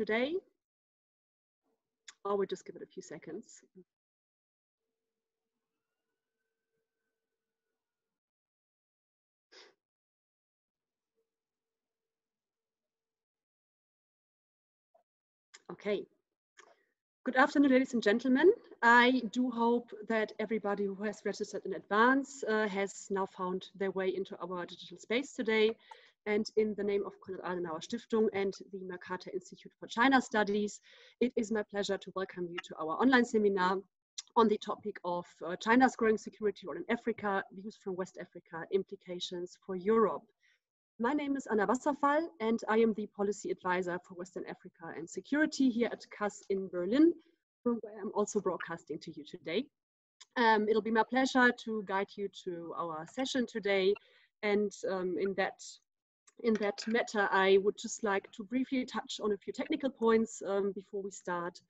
today. I will just give it a few seconds. Okay. Good afternoon, ladies and gentlemen. I do hope that everybody who has registered in advance has now found their way into our digital space today. And in the name of Konrad Adenauer Stiftung and the Mercator Institute for China Studies, it is my pleasure to welcome you to our online seminar on the topic of China's growing security role in Africa, views from West Africa, implications for Europe. My name is Anna Wasserfall, and I am the policy advisor for Western Africa and security here at KAS in Berlin, from where I'm also broadcasting to you today. It'll be my pleasure to guide you to our session today, and in that matter, I would just like to briefly touch on a few technical points before we start,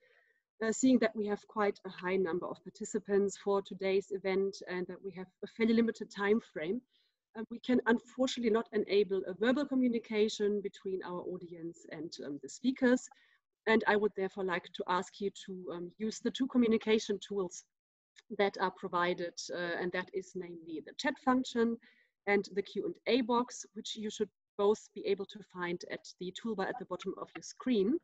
seeing that we have quite a high number of participants for today's event and that we have a fairly limited time frame. We can unfortunately not enable a verbal communication between our audience and the speakers. And I would therefore like to ask you to use the two communication tools that are provided, and that is namely the chat function and the Q&A box, which you should both be able to find at the toolbar at the bottom of your screen.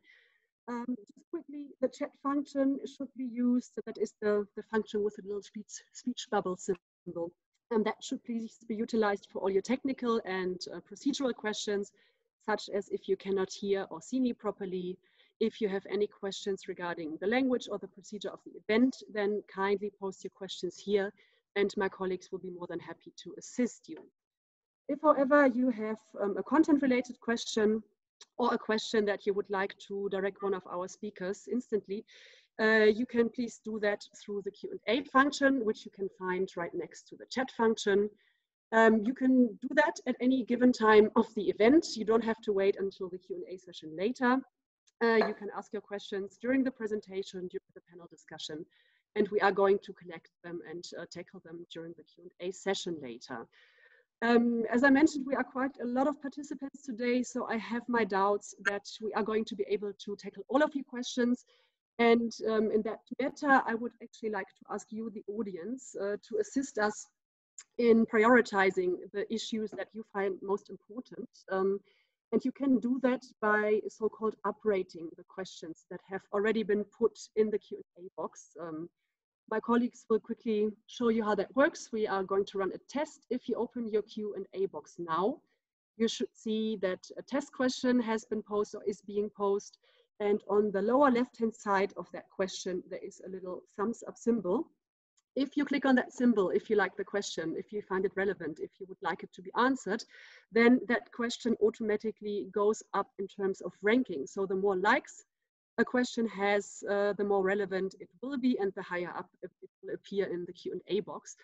Just quickly, the chat function should be used. So that is the function with the little speech bubble symbol. And that should please be utilized for all your technical and procedural questions, such as if you cannot hear or see me properly, if you have any questions regarding the language or the procedure of the event, then kindly post your questions here and my colleagues will be more than happy to assist you. If, however, you have a content-related question or a question that you would like to direct one of our speakers instantly, you can please do that through the Q&A function, which you can find right next to the chat function. You can do that at any given time of the event. You don't have to wait until the Q&A session later. You can ask your questions during the presentation, during the panel discussion, and we are going to collect them and tackle them during the Q&A session later. As I mentioned, we are quite a lot of participants today, so I have my doubts that we are going to be able to tackle all of your questions. And in that matter, I would actually like to ask you, the audience, to assist us in prioritizing the issues that you find most important. And you can do that by so-called uprating the questions that have already been put in the Q&A box. My colleagues will quickly show you how that works. We are going to run a test. If you open your Q&A box now, you should see that a test question has been posed or is being posed. And on the lower left-hand side of that question, there is a little thumbs up symbol. If you click on that symbol, if you like the question, if you find it relevant, if you would like it to be answered, then that question automatically goes up in terms of ranking. So the more likes a question has, the more relevant it will be and the higher up it will appear in the Q&A box.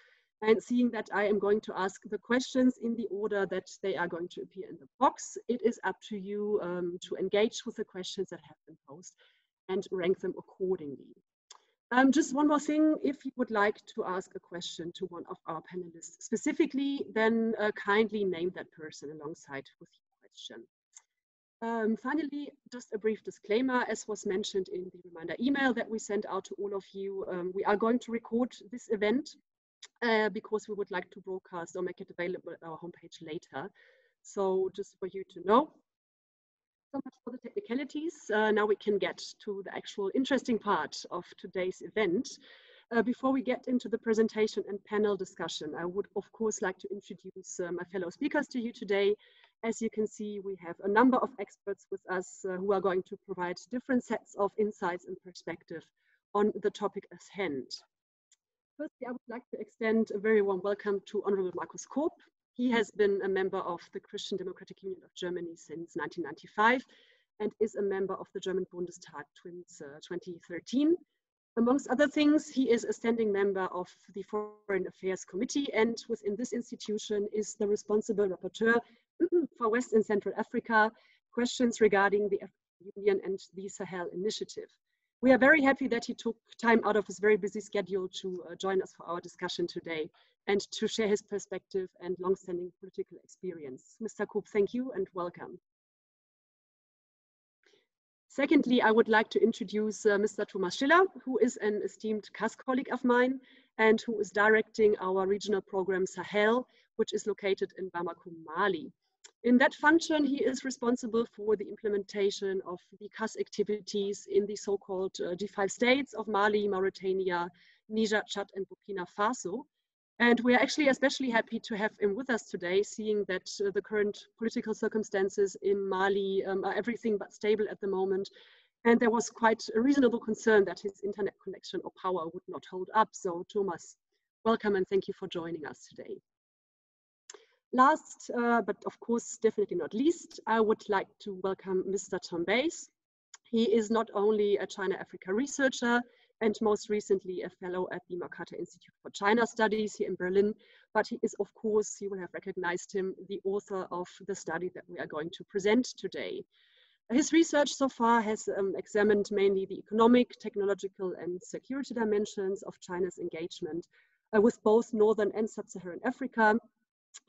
And seeing that I am going to ask the questions in the order that they are going to appear in the box, it is up to you to engage with the questions that have been posed and rank them accordingly. Just one more thing, if you would like to ask a question to one of our panelists specifically, then kindly name that person alongside with your question. Finally, just a brief disclaimer, as was mentioned in the reminder email that we sent out to all of you, we are going to record this event because we would like to broadcast or make it available at our homepage later. So just for you to know. So much for the technicalities. Now we can get to the actual interesting part of today's event. Before we get into the presentation and panel discussion, I would of course like to introduce my fellow speakers to you today. As you can see, we have a number of experts with us who are going to provide different sets of insights and perspective on the topic at hand. Firstly, I would like to extend a very warm welcome to Honorable Markus Koob. He has been a member of the Christian Democratic Union of Germany since 1995 and is a member of the German Bundestag since 2013. Amongst other things, he is a standing member of the Foreign Affairs Committee and within this institution is the responsible rapporteur for West and Central Africa, questions regarding the African Union and the Sahel initiative. We are very happy that he took time out of his very busy schedule to join us for our discussion today and to share his perspective and long-standing political experience. Mr. Koob, thank you and welcome. Secondly, I would like to introduce Mr. Thomas Schiller, who is an esteemed KAS colleague of mine and who is directing our regional program Sahel, which is located in Bamako, Mali. In that function, he is responsible for the implementation of the KAS activities in the so-called G5 states of Mali, Mauritania, Niger, Chad, and Burkina Faso. And we are actually especially happy to have him with us today, seeing that the current political circumstances in Mali are everything but stable at the moment. And there was quite a reasonable concern that his internet connection or power would not hold up. So Thomas, welcome and thank you for joining us today. Last, but of course, definitely not least, I would like to welcome Mr. Tom Bayes. He is not only a China-Africa researcher, and most recently a fellow at the Mercator Institute for China Studies here in Berlin, but he is, of course, you will have recognized him, the author of the study that we are going to present today. His research so far has examined mainly the economic, technological, and security dimensions of China's engagement with both Northern and Sub-Saharan Africa.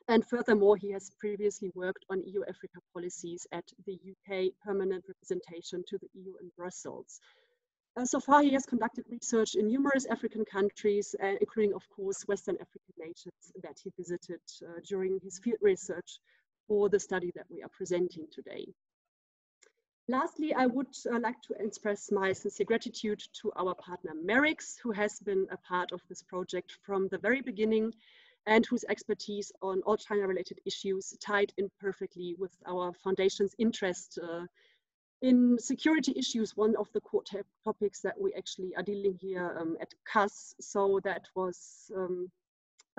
And furthermore, he has previously worked on EU-Africa policies at the UK Permanent Representation to the EU in Brussels. So far, he has conducted research in numerous African countries, including, of course, Western African nations that he visited during his field research for the study that we are presenting today. Lastly, I would like to express my sincere gratitude to our partner MERICS, who has been a part of this project from the very beginning, and whose expertise on all China-related issues tied in perfectly with our foundation's interest in security issues, one of the core topics that we actually are dealing here at KAS. So that was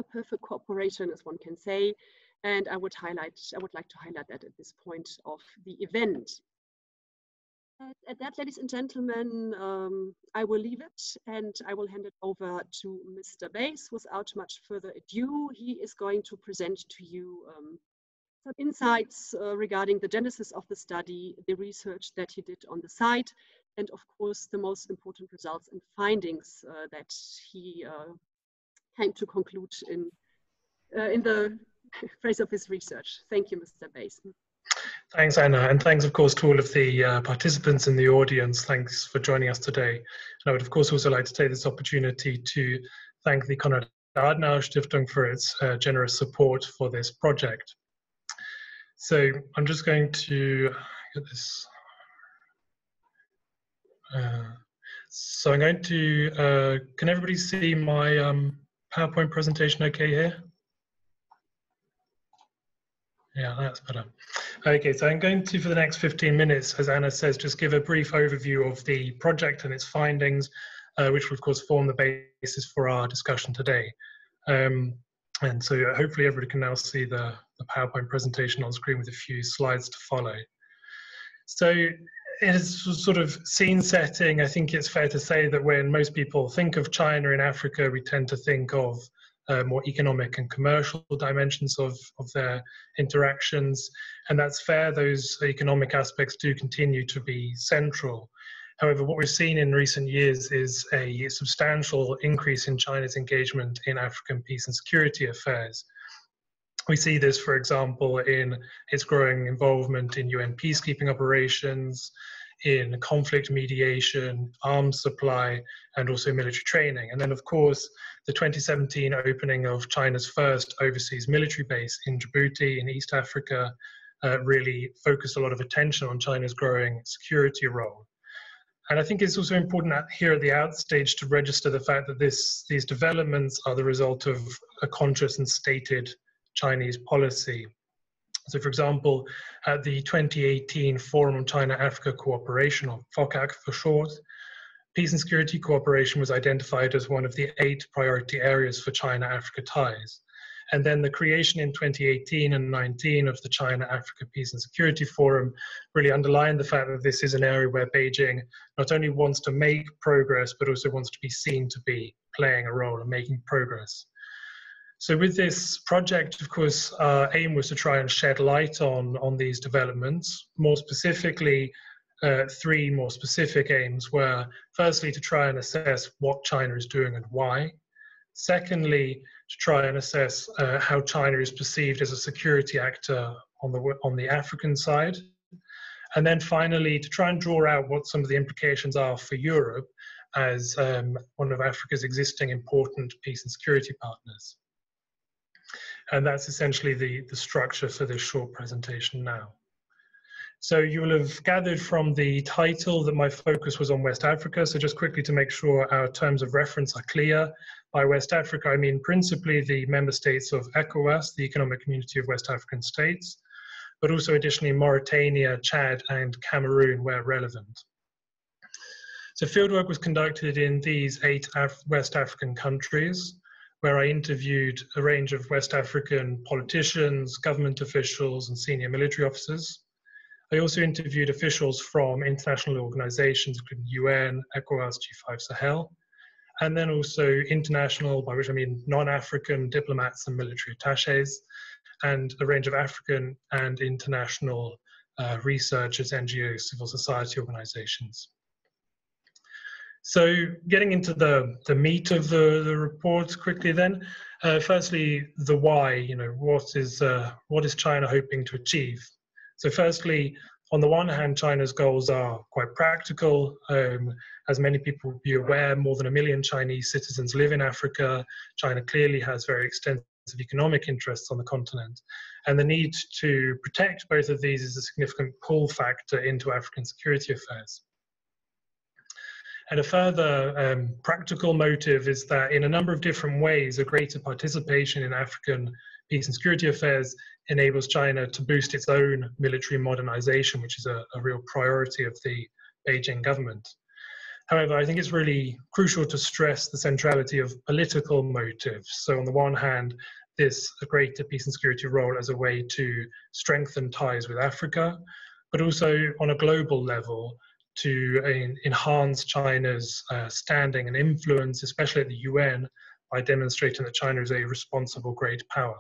a perfect cooperation, as one can say, and I would like to highlight that at this point of the event. At that, ladies and gentlemen, I will leave it and I will hand it over to Mr. Bayes without much further ado. He is going to present to you some insights regarding the genesis of the study, the research that he did on the site, and of course the most important results and findings that he came to conclude in the phase of his research. Thank you, Mr. Bayes. Thanks, Anna, and thanks, of course, to all of the participants in the audience. Thanks for joining us today. And I would, of course, also like to take this opportunity to thank the Konrad Adenauer Stiftung for its generous support for this project. So I'm just going to get this. So I'm going to, can everybody see my PowerPoint presentation okay here? Yeah, that's better. Okay, so I'm going to, for the next 15 minutes, as Anna says, just give a brief overview of the project and its findings, which will, of course, form the basis for our discussion today. And so hopefully everybody can now see the PowerPoint presentation on screen with a few slides to follow. So in a sort of scene setting, I think it's fair to say that when most people think of China in Africa, we tend to think of more economic and commercial dimensions of their interactions. And that's fair, those economic aspects do continue to be central. However, what we've seen in recent years is a substantial increase in China's engagement in African peace and security affairs. We see this, for example, in its growing involvement in UN peacekeeping operations, in conflict mediation, arms supply, and also military training. And then, of course, the 2017 opening of China's first overseas military base in Djibouti in East Africa really focused a lot of attention on China's growing security role. And I think it's also important here at the outstage to register the fact that these developments are the result of a conscious and stated Chinese policy. So, for example, at the 2018 Forum on China-Africa Cooperation, or FOCAC for short, peace and security cooperation was identified as one of the 8 priority areas for China-Africa ties. And then the creation in 2018 and 2019 of the China-Africa Peace and Security Forum really underlined the fact that this is an area where Beijing not only wants to make progress, but also wants to be seen to be playing a role and making progress. So with this project, of course, our aim was to try and shed light on these developments. More specifically, 3 more specific aims were, firstly, to try and assess what China is doing and why. Secondly, to try and assess how China is perceived as a security actor on the African side. And then finally, to try and draw out what some of the implications are for Europe as one of Africa's existing important peace and security partners. And that's essentially the structure for this short presentation now. So you will have gathered from the title that my focus was on West Africa. So just quickly to make sure our terms of reference are clear. By West Africa, I mean principally the member states of ECOWAS, the Economic Community of West African States, but also additionally Mauritania, Chad, and Cameroon where relevant. So fieldwork was conducted in these 8 West African countries, where I interviewed a range of West African politicians, government officials, and senior military officers. I also interviewed officials from international organizations, including UN, ECOWAS, G5 Sahel, and then also international, by which I mean non-African diplomats and military attachés, and a range of African and international researchers, NGOs, civil society organizations. So getting into the meat of the report quickly then, firstly, the why, you know, what is China hoping to achieve? So firstly, on the one hand, China's goals are quite practical. As many people will be aware, more than 1 million Chinese citizens live in Africa. China clearly has very extensive economic interests on the continent. And the need to protect both of these is a significant pull factor into African security affairs. And a further practical motive is that in a number of different ways, a greater participation in African peace and security affairs enables China to boost its own military modernization, which is a real priority of the Beijing government. However, I think it's really crucial to stress the centrality of political motives. So on the one hand, this a greater peace and security role as a way to strengthen ties with Africa, but also on a global level to enhance China's standing and influence, especially at the UN, by demonstrating that China is a responsible great power.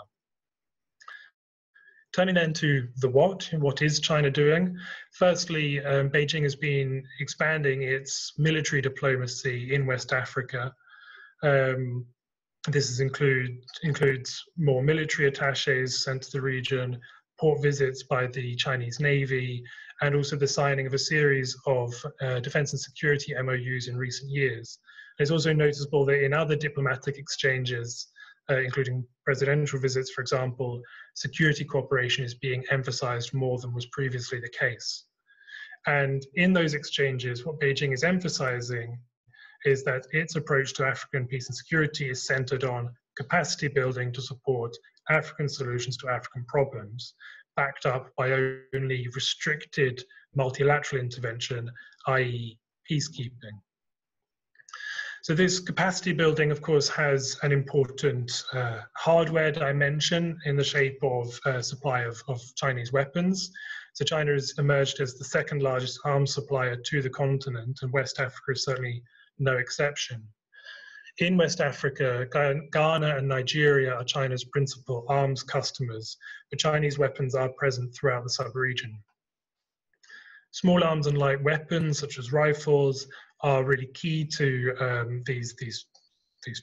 Turning then to the what is China doing? Firstly, Beijing has been expanding its military diplomacy in West Africa. This includes more military attachés sent to the region, port visits by the Chinese Navy, and also the signing of a series of defense and security MOUs in recent years. It's also noticeable that in other diplomatic exchanges, including presidential visits, for example, security cooperation is being emphasized more than was previously the case. And in those exchanges, what Beijing is emphasizing is that its approach to African peace and security is centered on capacity building to support African solutions to African problems, backed up by only restricted multilateral intervention, i.e. peacekeeping. So this capacity building, of course, has an important hardware dimension in the shape of supply of Chinese weapons. So China has emerged as the second largest arms supplier to the continent, and West Africa is certainly no exception. In West Africa, Ghana and Nigeria are China's principal arms customers, but Chinese weapons are present throughout the sub-region. Small arms and light weapons, such as rifles, are really key to these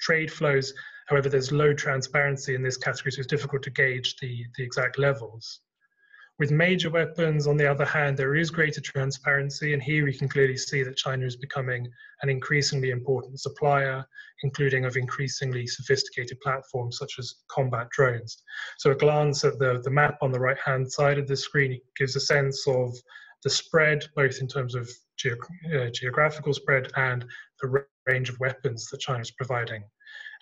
trade flows. However, there's low transparency in this category, so it's difficult to gauge the exact levels. With major weapons, on the other hand, there is greater transparency, and here we can clearly see that China is becoming an increasingly important supplier, including of increasingly sophisticated platforms such as combat drones. So a glance at the map on the right-hand side of the screen gives a sense of the spread, both in terms of geographical spread and the range of weapons that China is providing.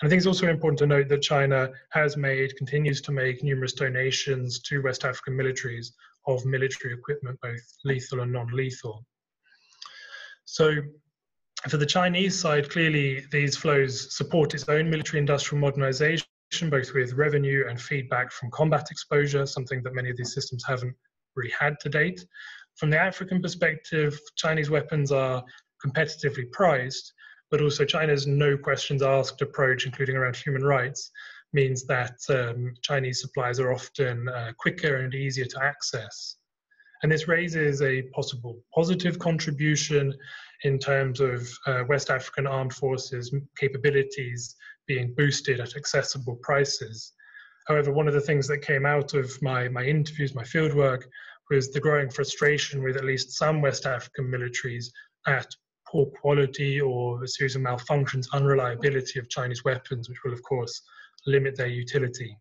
And I think it's also important to note that China has made, continues to make numerous donations to West African militaries of military equipment, both lethal and non-lethal. So for the Chinese side, clearly these flows support its own military industrial modernization, both with revenue and feedback from combat exposure, something that many of these systems haven't really had to date. From the African perspective, Chinese weapons are competitively priced, but also China's no questions asked approach, including around human rights, means that Chinese suppliers are often quicker and easier to access. And this raises a possible positive contribution in terms of West African armed forces capabilities being boosted at accessible prices. However, one of the things that came out of my interviews, my fieldwork, with the growing frustration with at least some West African militaries at poor quality or a series of malfunctions, unreliability of Chinese weapons, which will of course limit their utility.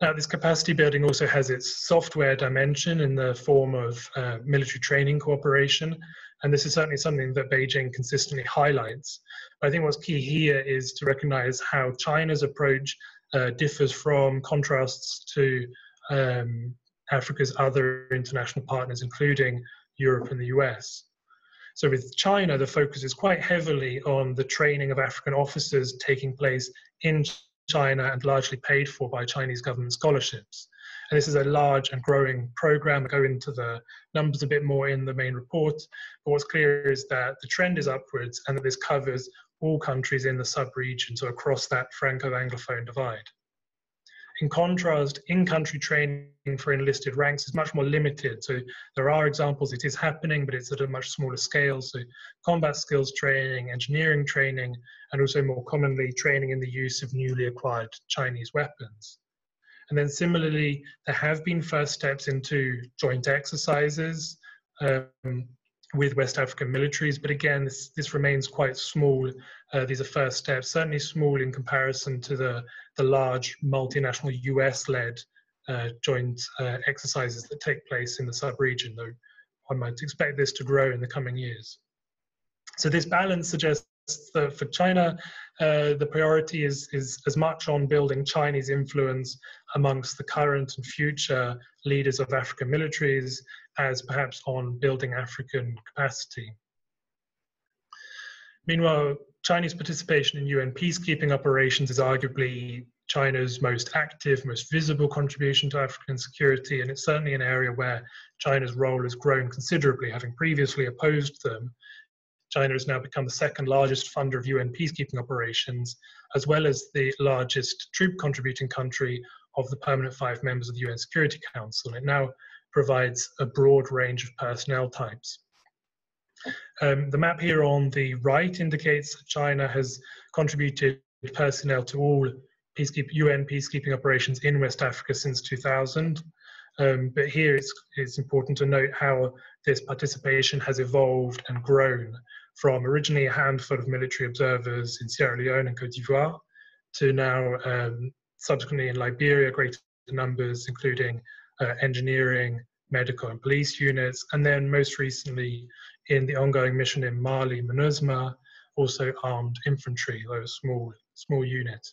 Now, this capacity building also has its software dimension in the form of military training cooperation, and this is certainly something that Beijing consistently highlights. But I think what's key here is to recognize how China's approach differs from, contrasts to Africa's other international partners, including Europe and the US. So with China, the focus is quite heavily on the training of African officers taking place in China and largely paid for by Chinese government scholarships. And this is a large and growing program. I go into the numbers a bit more in the main report, but what's clear is that the trend is upwards and that this covers all countries in the sub-region, so across that Franco-Anglophone divide. In contrast, in-country training for enlisted ranks is much more limited. So there are examples, it is happening, but it's at a much smaller scale. So combat skills training, engineering training, and also more commonly training in the use of newly acquired Chinese weapons. And then similarly, there have been first steps into joint exercises with West African militaries, but again, this remains quite small. These are first steps, certainly small in comparison to the large multinational US-led joint exercises that take place in the sub-region, though one might expect this to grow in the coming years. So this balance suggests that for China, the priority is as much on building Chinese influence amongst the current and future leaders of African militaries as perhaps on building African capacity. Meanwhile, Chinese participation in UN peacekeeping operations is arguably China's most active, most visible contribution to African security, and it's certainly an area where China's role has grown considerably. Having previously opposed them, China has now become the second largest funder of UN peacekeeping operations, as well as the largest troop contributing country of the permanent 5 members of the UN Security Council. It now provides a broad range of personnel types. The map here on the right indicates that China has contributed personnel to all UN peacekeeping operations in West Africa since 2000. But here it's important to note how this participation has evolved and grown from originally a handful of military observers in Sierra Leone and Côte d'Ivoire to now subsequently in Liberia, greater numbers, including engineering, medical and police units, and then most recently in the ongoing mission in Mali, MINUSMA, also armed infantry, though a small unit.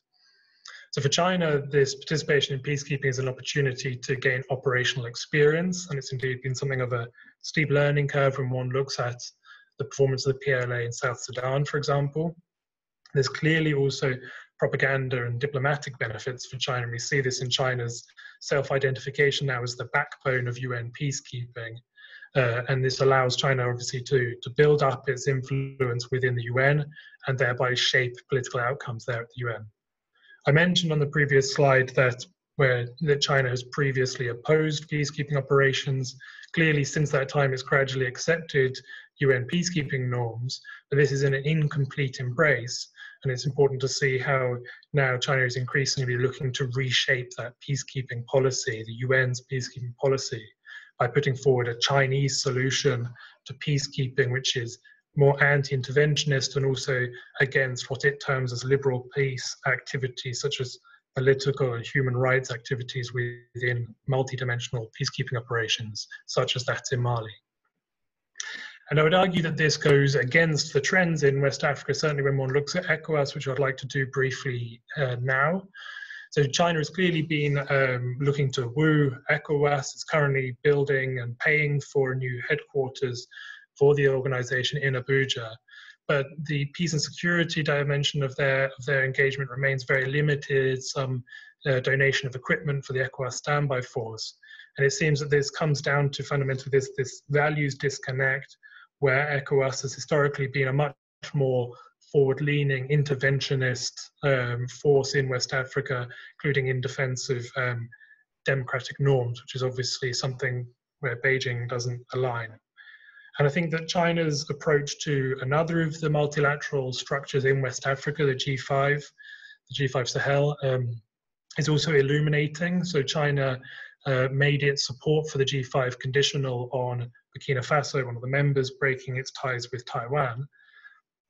So for China, this participation in peacekeeping is an opportunity to gain operational experience, and it's indeed been something of a steep learning curve when one looks at the performance of the PLA in South Sudan, for example. There's clearly also propaganda and diplomatic benefits for China, and we see this in China's self-identification now as the backbone of UN peacekeeping. And this allows China obviously to build up its influence within the UN and thereby shape political outcomes there at the UN. I mentioned on the previous slide that China has previously opposed peacekeeping operations. Clearly, since that time, it's gradually accepted UN peacekeeping norms, but this is an incomplete embrace, and it's important to see how now China is increasingly looking to reshape that peacekeeping policy, the UN's peacekeeping policy, by putting forward a Chinese solution to peacekeeping, which is more anti-interventionist and also against what it terms as liberal peace activities, such as political and human rights activities within multidimensional peacekeeping operations, such as that in Mali. And I would argue that this goes against the trends in West Africa, certainly when one looks at ECOWAS, which I'd like to do briefly now. So China has clearly been looking to woo ECOWAS. It's currently building and paying for new headquarters for the organization in Abuja, but the peace and security dimension of their engagement remains very limited, some donation of equipment for the ECOWAS standby force. And it seems that this comes down to fundamentally this values disconnect, where ECOWAS has historically been a much more forward-leaning, interventionist force in West Africa, including in defense of democratic norms, which is obviously something where Beijing doesn't align. And I think that China's approach to another of the multilateral structures in West Africa, the G5 Sahel, is also illuminating. So China made its support for the G5 conditional on Burkina Faso, one of the members, breaking its ties with Taiwan.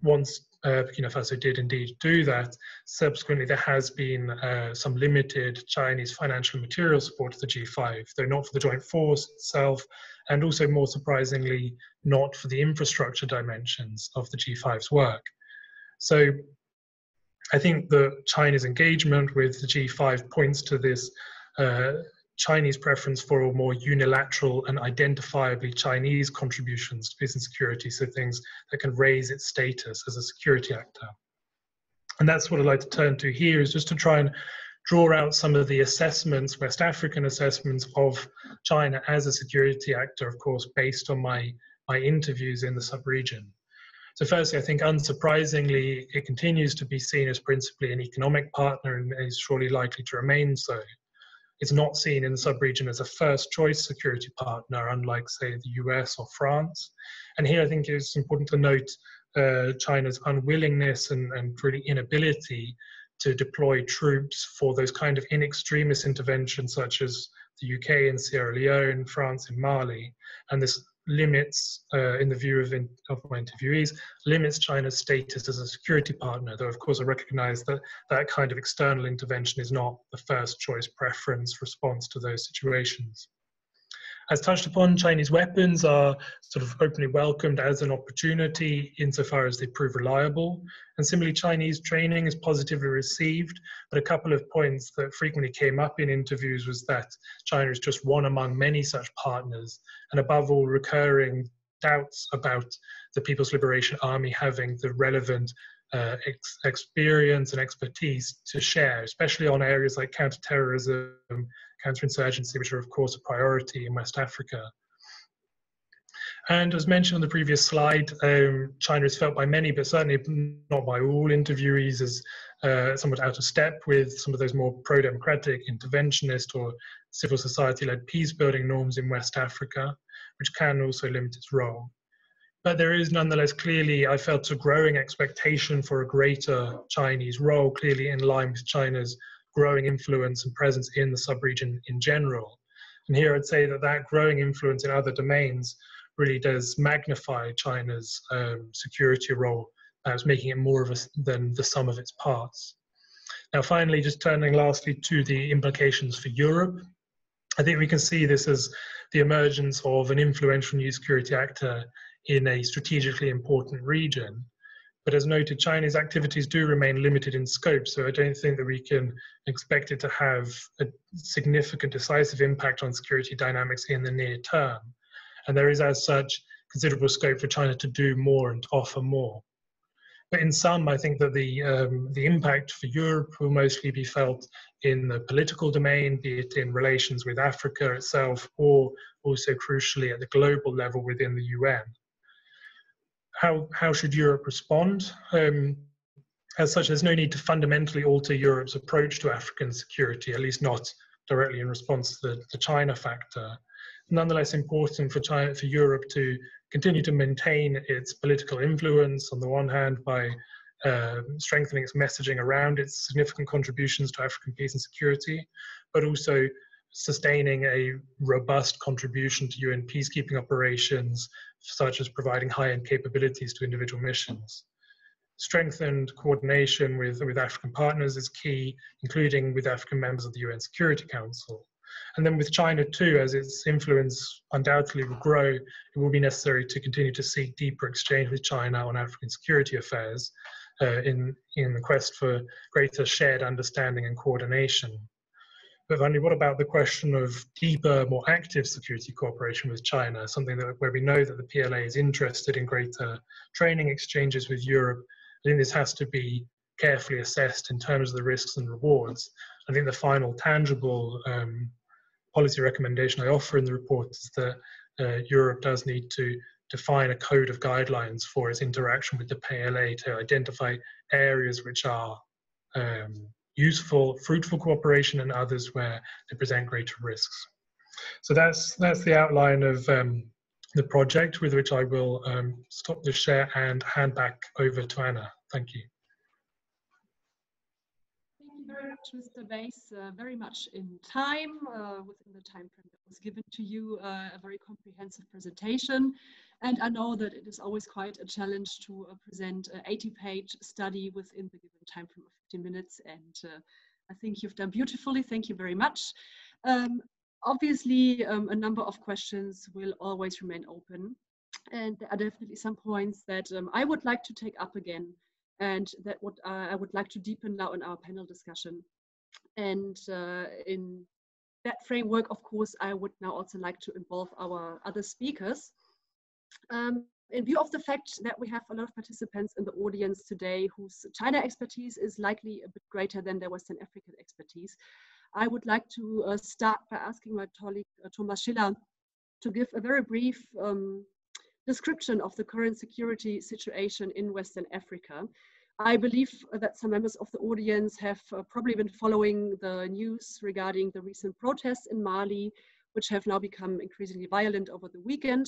Once Burkina Faso did indeed do that, subsequently there has been some limited Chinese financial material support to the G5, though not for the joint force itself, and also more surprisingly not for the infrastructure dimensions of the G5's work. So I think the Chinese engagement with the G5 points to this Chinese preference for more unilateral and identifiably Chinese contributions to peace and security, so things that can raise its status as a security actor. And that's what I'd like to turn to here, is just to try and draw out some of the assessments, West African assessments of China as a security actor, of course, based on my interviews in the sub-region. So firstly, I think unsurprisingly, it continues to be seen as principally an economic partner and is surely likely to remain so. It's not seen in the sub-region as a first-choice security partner, unlike, say, the US or France. And here I think it's important to note China's unwillingness and really inability to deploy troops for those kind of in-extremis interventions, such as the UK in Sierra Leone, France in Mali. And this limits, in the view of my interviewees, limits China's status as a security partner, though of course I recognize that that kind of external intervention is not the first choice preference response to those situations. As touched upon, Chinese weapons are sort of openly welcomed as an opportunity insofar as they prove reliable. And similarly, Chinese training is positively received. But a couple of points that frequently came up in interviews was that China is just one among many such partners. And above all, recurring doubts about the People's Liberation Army having the relevant experience and expertise to share, especially on areas like counterterrorism, counterinsurgency, which are of course a priority in West Africa. And as mentioned on the previous slide, China is felt by many, but certainly not by all interviewees, as somewhat out of step with some of those more pro-democratic, interventionist or civil society-led peace-building norms in West Africa, which can also limit its role. But there is nonetheless clearly, I felt, a growing expectation for a greater Chinese role, clearly in line with China's growing influence and presence in the sub-region in general. And here I'd say that that growing influence in other domains really does magnify China's security role, perhaps making it more of than the sum of its parts. Now finally, just turning lastly to the implications for Europe. I think we can see this as the emergence of an influential new security actor in a strategically important region. But as noted, China's activities do remain limited in scope, so I don't think that we can expect it to have a significant decisive impact on security dynamics in the near term. And there is, as such, considerable scope for China to do more and to offer more. But in sum, I think that the impact for Europe will mostly be felt in the political domain, be it in relations with Africa itself, or also crucially at the global level within the UN. How should Europe respond? As such, there's no need to fundamentally alter Europe's approach to African security, at least not directly in response to the China factor. Nonetheless, important for Europe to continue to maintain its political influence on the one hand by strengthening its messaging around its significant contributions to African peace and security, but also sustaining a robust contribution to UN peacekeeping operations, such as providing high-end capabilities to individual missions. Strengthened coordination with African partners is key, including with African members of the UN Security Council. And then with China too, as its influence undoubtedly will grow, it will be necessary to continue to seek deeper exchange with China on African security affairs in the quest for greater shared understanding and coordination. But finally, what about the question of deeper, more active security cooperation with China, something that where we know that the PLA is interested in greater training exchanges with Europe? I think this has to be carefully assessed in terms of the risks and rewards. I think the final tangible policy recommendation I offer in the report is that Europe does need to define a code of guidelines for its interaction with the PLA to identify areas which are useful, fruitful cooperation, and others where they present greater risks. So that's the outline of the project, with which I will stop the share and hand back over to Anna. Thank you. honored, Mr. Bayes, very much in time, within the time frame that was given to you, a very comprehensive presentation. And I know that it is always quite a challenge to present an 80-page study within the given time frame of 15 minutes. And I think you've done beautifully. Thank you very much. Obviously, a number of questions will always remain open. And there are definitely some points that I would like to take up again, and that what I would like to deepen now in our panel discussion. And in that framework, of course, I would now also like to involve our other speakers. In view of the fact that we have a lot of participants in the audience today whose China expertise is likely a bit greater than their Western African expertise, I would like to start by asking my colleague Thomas Schiller to give a very brief description of the current security situation in Western Africa. I believe that some members of the audience have probably been following the news regarding the recent protests in Mali, which have now become increasingly violent over the weekend,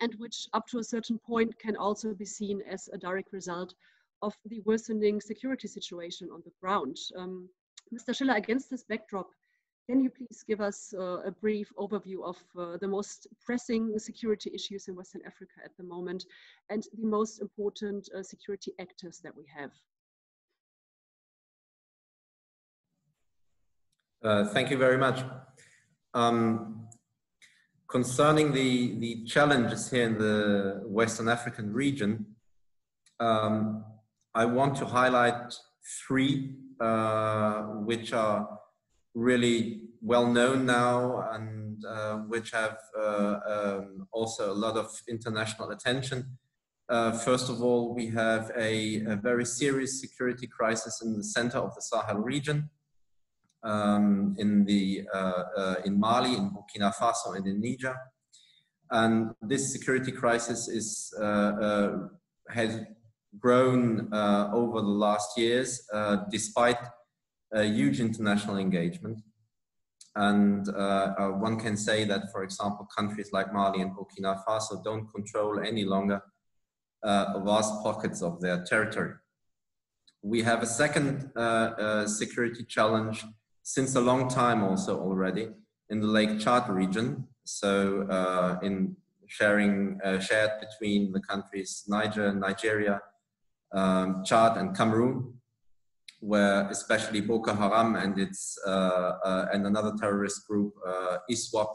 and which up to a certain point can also be seen as a direct result of the worsening security situation on the ground. Mr. Schiller, against this backdrop, can you please give us a brief overview of the most pressing security issues in Western Africa at the moment and the most important security actors that we have? Thank you very much. Concerning the challenges here in the Western African region, I want to highlight three which are really well known now and which have also a lot of international attention. First of all, we have a very serious security crisis in the center of the Sahel region, in Mali, in Burkina Faso, and in Niger. And this security crisis is, has grown over the last years, despite a huge international engagement. And one can say that, for example, countries like Mali and Burkina Faso don't control any longer vast pockets of their territory. We have a second security challenge since a long time also already in the Lake Chad region. So in shared between the countries Nigeria, Chad and Cameroon, where especially Boko Haram and its and another terrorist group ISWAP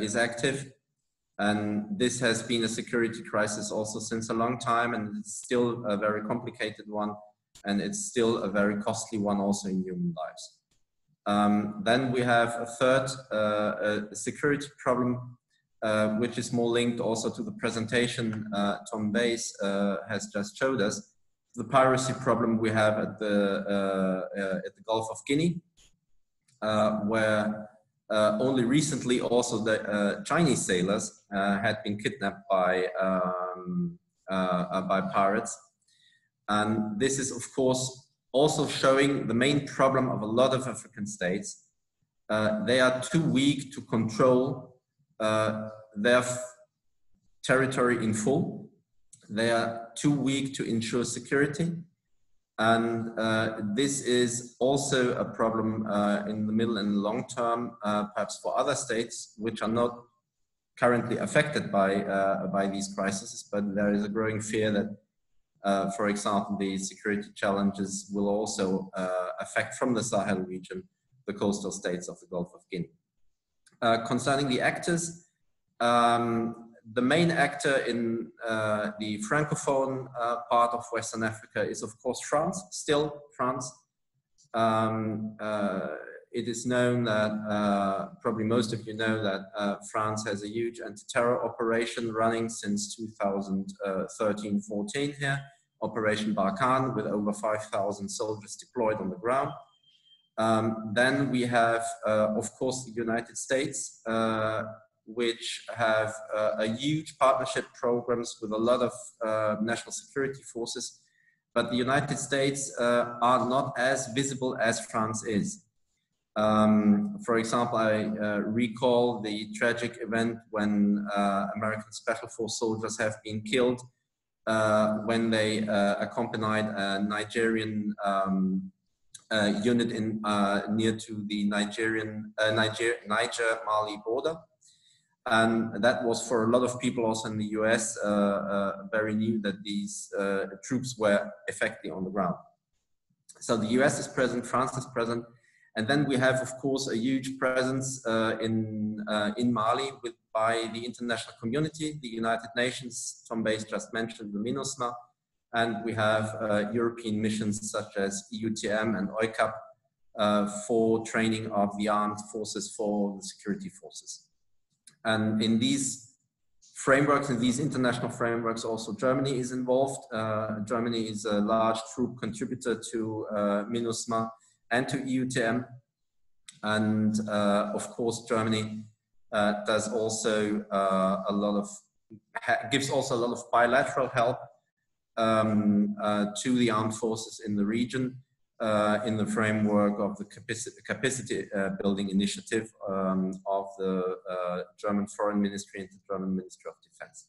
is active, and this has been a security crisis also since a long time, and it's still a very complicated one, and it's still a very costly one also in human lives. Then we have a third security problem, which is more linked also to the presentation Tom Bayes has just showed us. The piracy problem we have at the Gulf of Guinea, where only recently also the Chinese sailors had been kidnapped by pirates. And this is, of course, also showing the main problem of a lot of African states. They are too weak to control their territory in full. They are too weak to ensure security, and this is also a problem in the middle and long term, perhaps for other states which are not currently affected by these crises, but there is a growing fear that, for example, the security challenges will also affect from the Sahel region the coastal states of the Gulf of Guinea. Concerning the actors, the main actor in the Francophone part of Western Africa is, of course, France, still France. It is known that, probably most of you know, that France has a huge anti-terror operation running since 2013-14 here, Operation Barkhane, with over 5,000 soldiers deployed on the ground. Then we have, of course, the United States, which have a huge partnership programs with a lot of national security forces, but the United States are not as visible as France is. For example, I recall the tragic event when American Special Force soldiers have been killed when they accompanied a Nigerian unit in near to the Niger-Mali border. And that was for a lot of people also in the US very new that these troops were effectively on the ground. So the US is present, France is present, and then we have, of course, a huge presence in Mali by the international community, the United Nations. Tom Bayes just mentioned the MINUSMA, and we have European missions such as EUTM and EUCAP for training of the armed forces, for the security forces. And in these frameworks, in these international frameworks, also Germany is involved. Germany is a large troop contributor to MINUSMA and to EUTM. And of course, Germany does also a lot of, gives also a lot of bilateral help to the armed forces in the region in the framework of the capacity building initiative of the German Foreign Ministry and the German Ministry of Defense.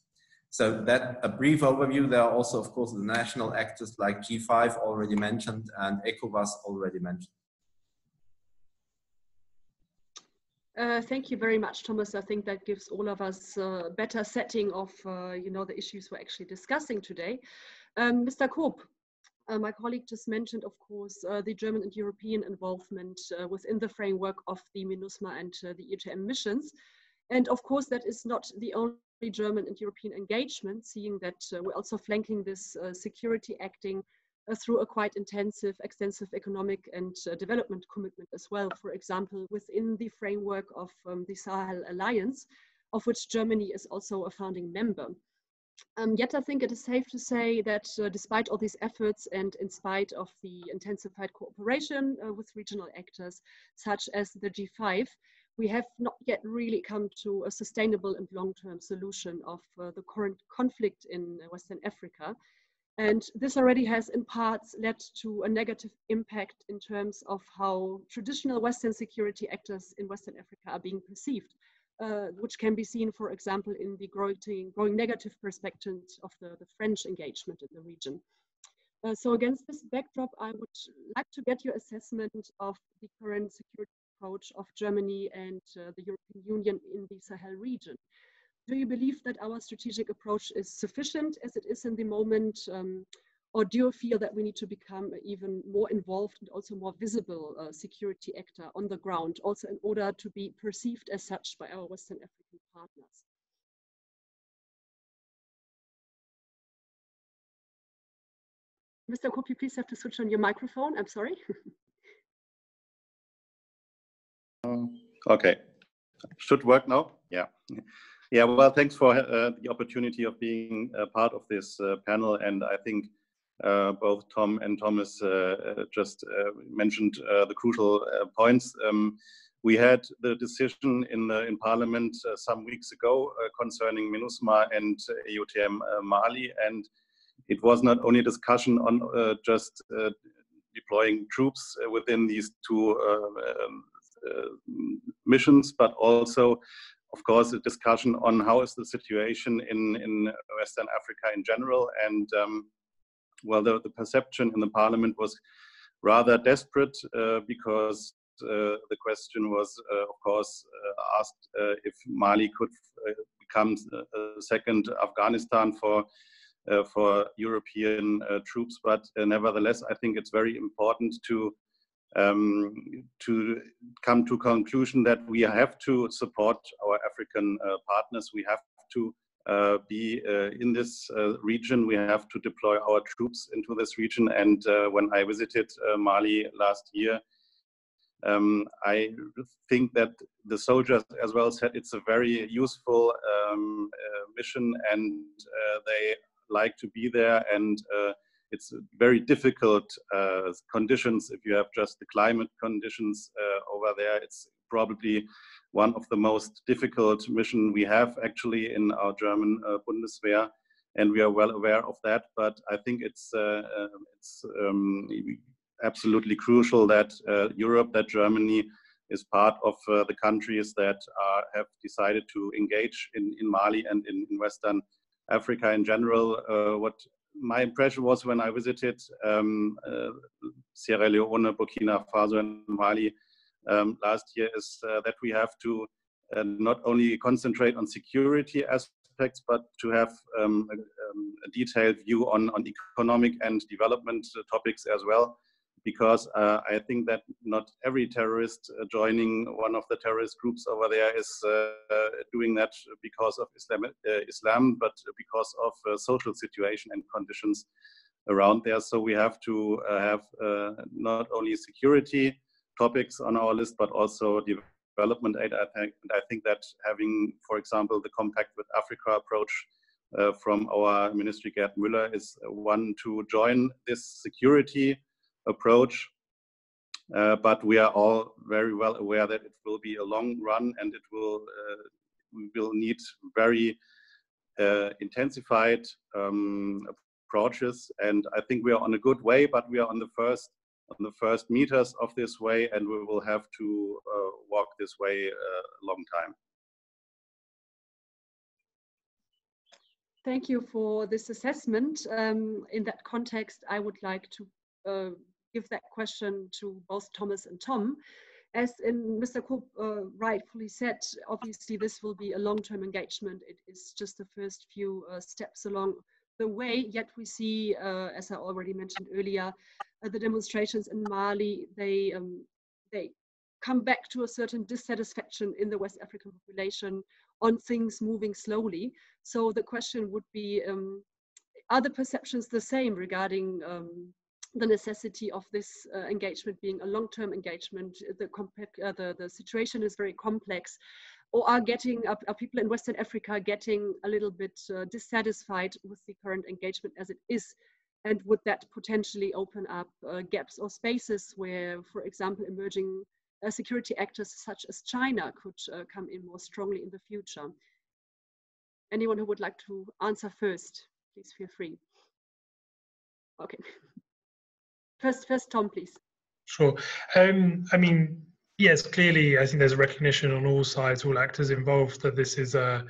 So that a brief overview. There are also, of course, the national actors like G5 already mentioned and ECOWAS already mentioned. Thank you very much, Thomas. I think that gives all of us a better setting of you know, the issues we're actually discussing today. Mr. Koob, my colleague just mentioned, of course, the German and European involvement within the framework of the MINUSMA and the EUTM missions. And of course, that is not the only German and European engagement, seeing that we're also flanking this security acting through a quite extensive economic and development commitment as well. For example, within the framework of the Sahel Alliance, of which Germany is also a founding member. Yet I think it is safe to say that despite all these efforts and in spite of the intensified cooperation with regional actors such as the G5, we have not yet really come to a sustainable and long-term solution of the current conflict in Western Africa. And this already has in parts led to a negative impact in terms of how traditional Western security actors in Western Africa are being perceived, which can be seen, for example, in the growing negative perspective of the French engagement in the region. So against this backdrop, I would like to get your assessment of the current security approach of Germany and the European Union in the Sahel region. Do you believe that our strategic approach is sufficient as it is in the moment, or do you feel that we need to become an even more involved and also more visible security actor on the ground, also in order to be perceived as such by our Western African partners? Mr. Koob, you please have to switch on your microphone. I'm sorry. Okay, should work now. Yeah. Yeah, well, thanks for the opportunity of being a part of this panel. And I think both Tom and Thomas just mentioned the crucial points. We had the decision in Parliament some weeks ago concerning MINUSMA and EUTM Mali. And it was not only a discussion on just deploying troops within these two missions, but also, of course, a discussion on how is the situation in Western Africa in general. And well, the perception in the Parliament was rather desperate because the question was, of course, asked if Mali could become a second Afghanistan for European troops. But nevertheless, I think it's very important to come to conclusion that we have to support our African partners. We have to be in this region. We have to deploy our troops into this region. And when I visited Mali last year, I think that the soldiers as well said it's a very useful mission, and they like to be there. And it's very difficult conditions. If you have just the climate conditions over there, it's probably one of the most difficult missions we have actually in our German Bundeswehr, and we are well aware of that. But I think it's absolutely crucial that Europe, that Germany is part of the countries that have decided to engage in Mali and in Western Africa in general. What my impression was when I visited Sierra Leone, Burkina Faso and Mali last year is that we have to not only concentrate on security aspects, but to have a detailed view on economic and development topics as well. Because I think that not every terrorist joining one of the terrorist groups over there is doing that because of Islam, but because of social situation and conditions around there. So we have to have not only security topics on our list, but also development aid. I think that having, for example, the Compact with Africa approach from our Ministry Gerd Müller is one to join this security approach, but we are all very well aware that it will be a long run, and it will we will need very intensified approaches. And I think we are on a good way, but we are on the first meters of this way, and we will have to walk this way a long time. Thank you for this assessment. In that context, I would like to give that question to both Thomas and Tom. As in Mr. Koob rightfully said, obviously this will be a long-term engagement. It is just the first few steps along the way, yet we see, as I already mentioned earlier, the demonstrations in Mali, they come back to a certain dissatisfaction in the West African population on things moving slowly. So the question would be, are the perceptions the same regarding the necessity of this engagement being a long-term engagement? The situation is very complex, or are people in Western Africa getting a little bit dissatisfied with the current engagement as it is? And would that potentially open up gaps or spaces where, for example, emerging security actors such as China could come in more strongly in the future? Anyone who would like to answer first, please feel free. Okay. First, Tom, please. Sure. I mean, yes, clearly, I think there's a recognition on all sides, all actors involved, that this is a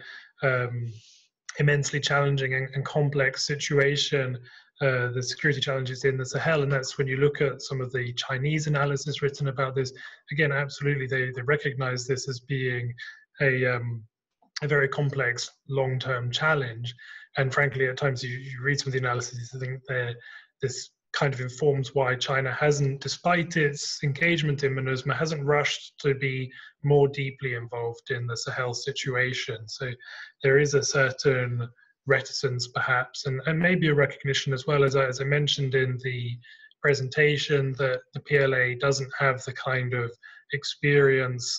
immensely challenging and complex situation. The security challenges in the Sahel, and that's when you look at some of the Chinese analysis written about this. Again, absolutely, they recognise this as being a very complex long-term challenge. And frankly, at times you read some of the analysis, I think this kind of informs why China hasn't, despite its engagement in MINUSMA, hasn't rushed to be more deeply involved in the Sahel situation. So there is a certain reticence perhaps, and maybe a recognition as well, as I mentioned in the presentation, that the PLA doesn't have the kind of experience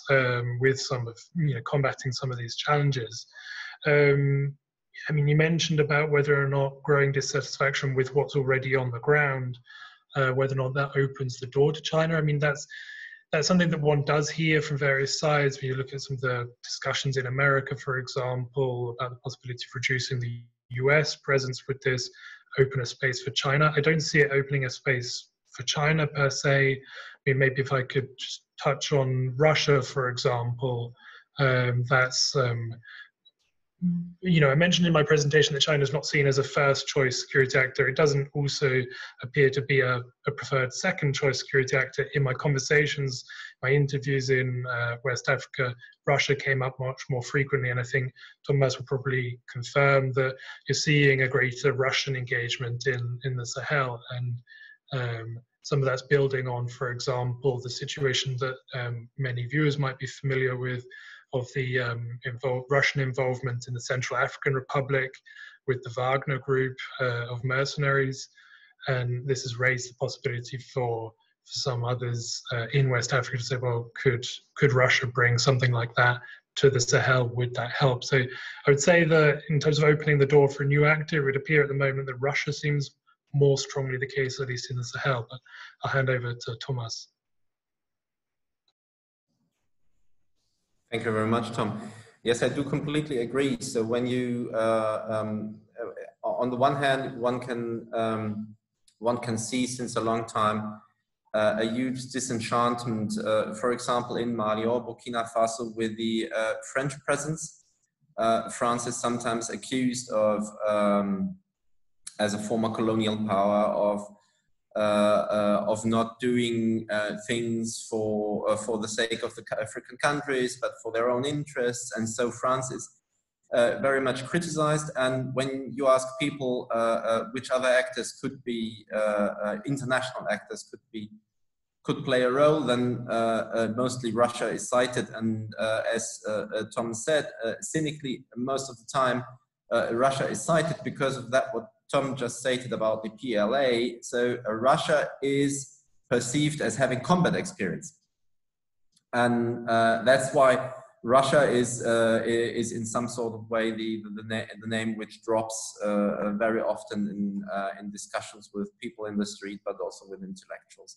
with combating some of these challenges. I mean, you mentioned about whether or not growing dissatisfaction with what's already on the ground, whether or not that opens the door to China. I mean, that's something that one does hear from various sides. When you look at some of the discussions in America, for example, about the possibility of reducing the US presence, with this open a space for China. I don't see it opening a space for China per se. I mean, maybe if I could just touch on Russia, for example, that's... I mentioned in my presentation that China is not seen as a first choice security actor. It doesn't also appear to be a preferred second choice security actor. In my conversations, my interviews in West Africa, Russia came up much more frequently, and I think Thomas will probably confirm that you're seeing a greater Russian engagement in the Sahel, and some of that's building on, for example, the situation that many viewers might be familiar with, of the Russian involvement in the Central African Republic with the Wagner group of mercenaries. And this has raised the possibility for some others in West Africa to say, well, could Russia bring something like that to the Sahel? Would that help? So I would say that in terms of opening the door for a new actor, it would appear at the moment that Russia seems more strongly the case, at least in the Sahel. But I'll hand over to Thomas. Thank you very much, Tom. Yes, I do completely agree. So when you, on the one hand, one can see since a long time a huge disenchantment, for example, in Mali or Burkina Faso with the French presence. France is sometimes accused of as a former colonial power of not doing things for the sake of the African countries, but for their own interests. And so France is very much criticized. And when you ask people which other actors could be, international actors could be, could play a role, then mostly Russia is cited. And as Tom said, cynically, most of the time, Russia is cited because of that, what Tom just stated about the PLA. So Russia is perceived as having combat experience. And that's why Russia is in some sort of way the name which drops very often in discussions with people in the street, but also with intellectuals.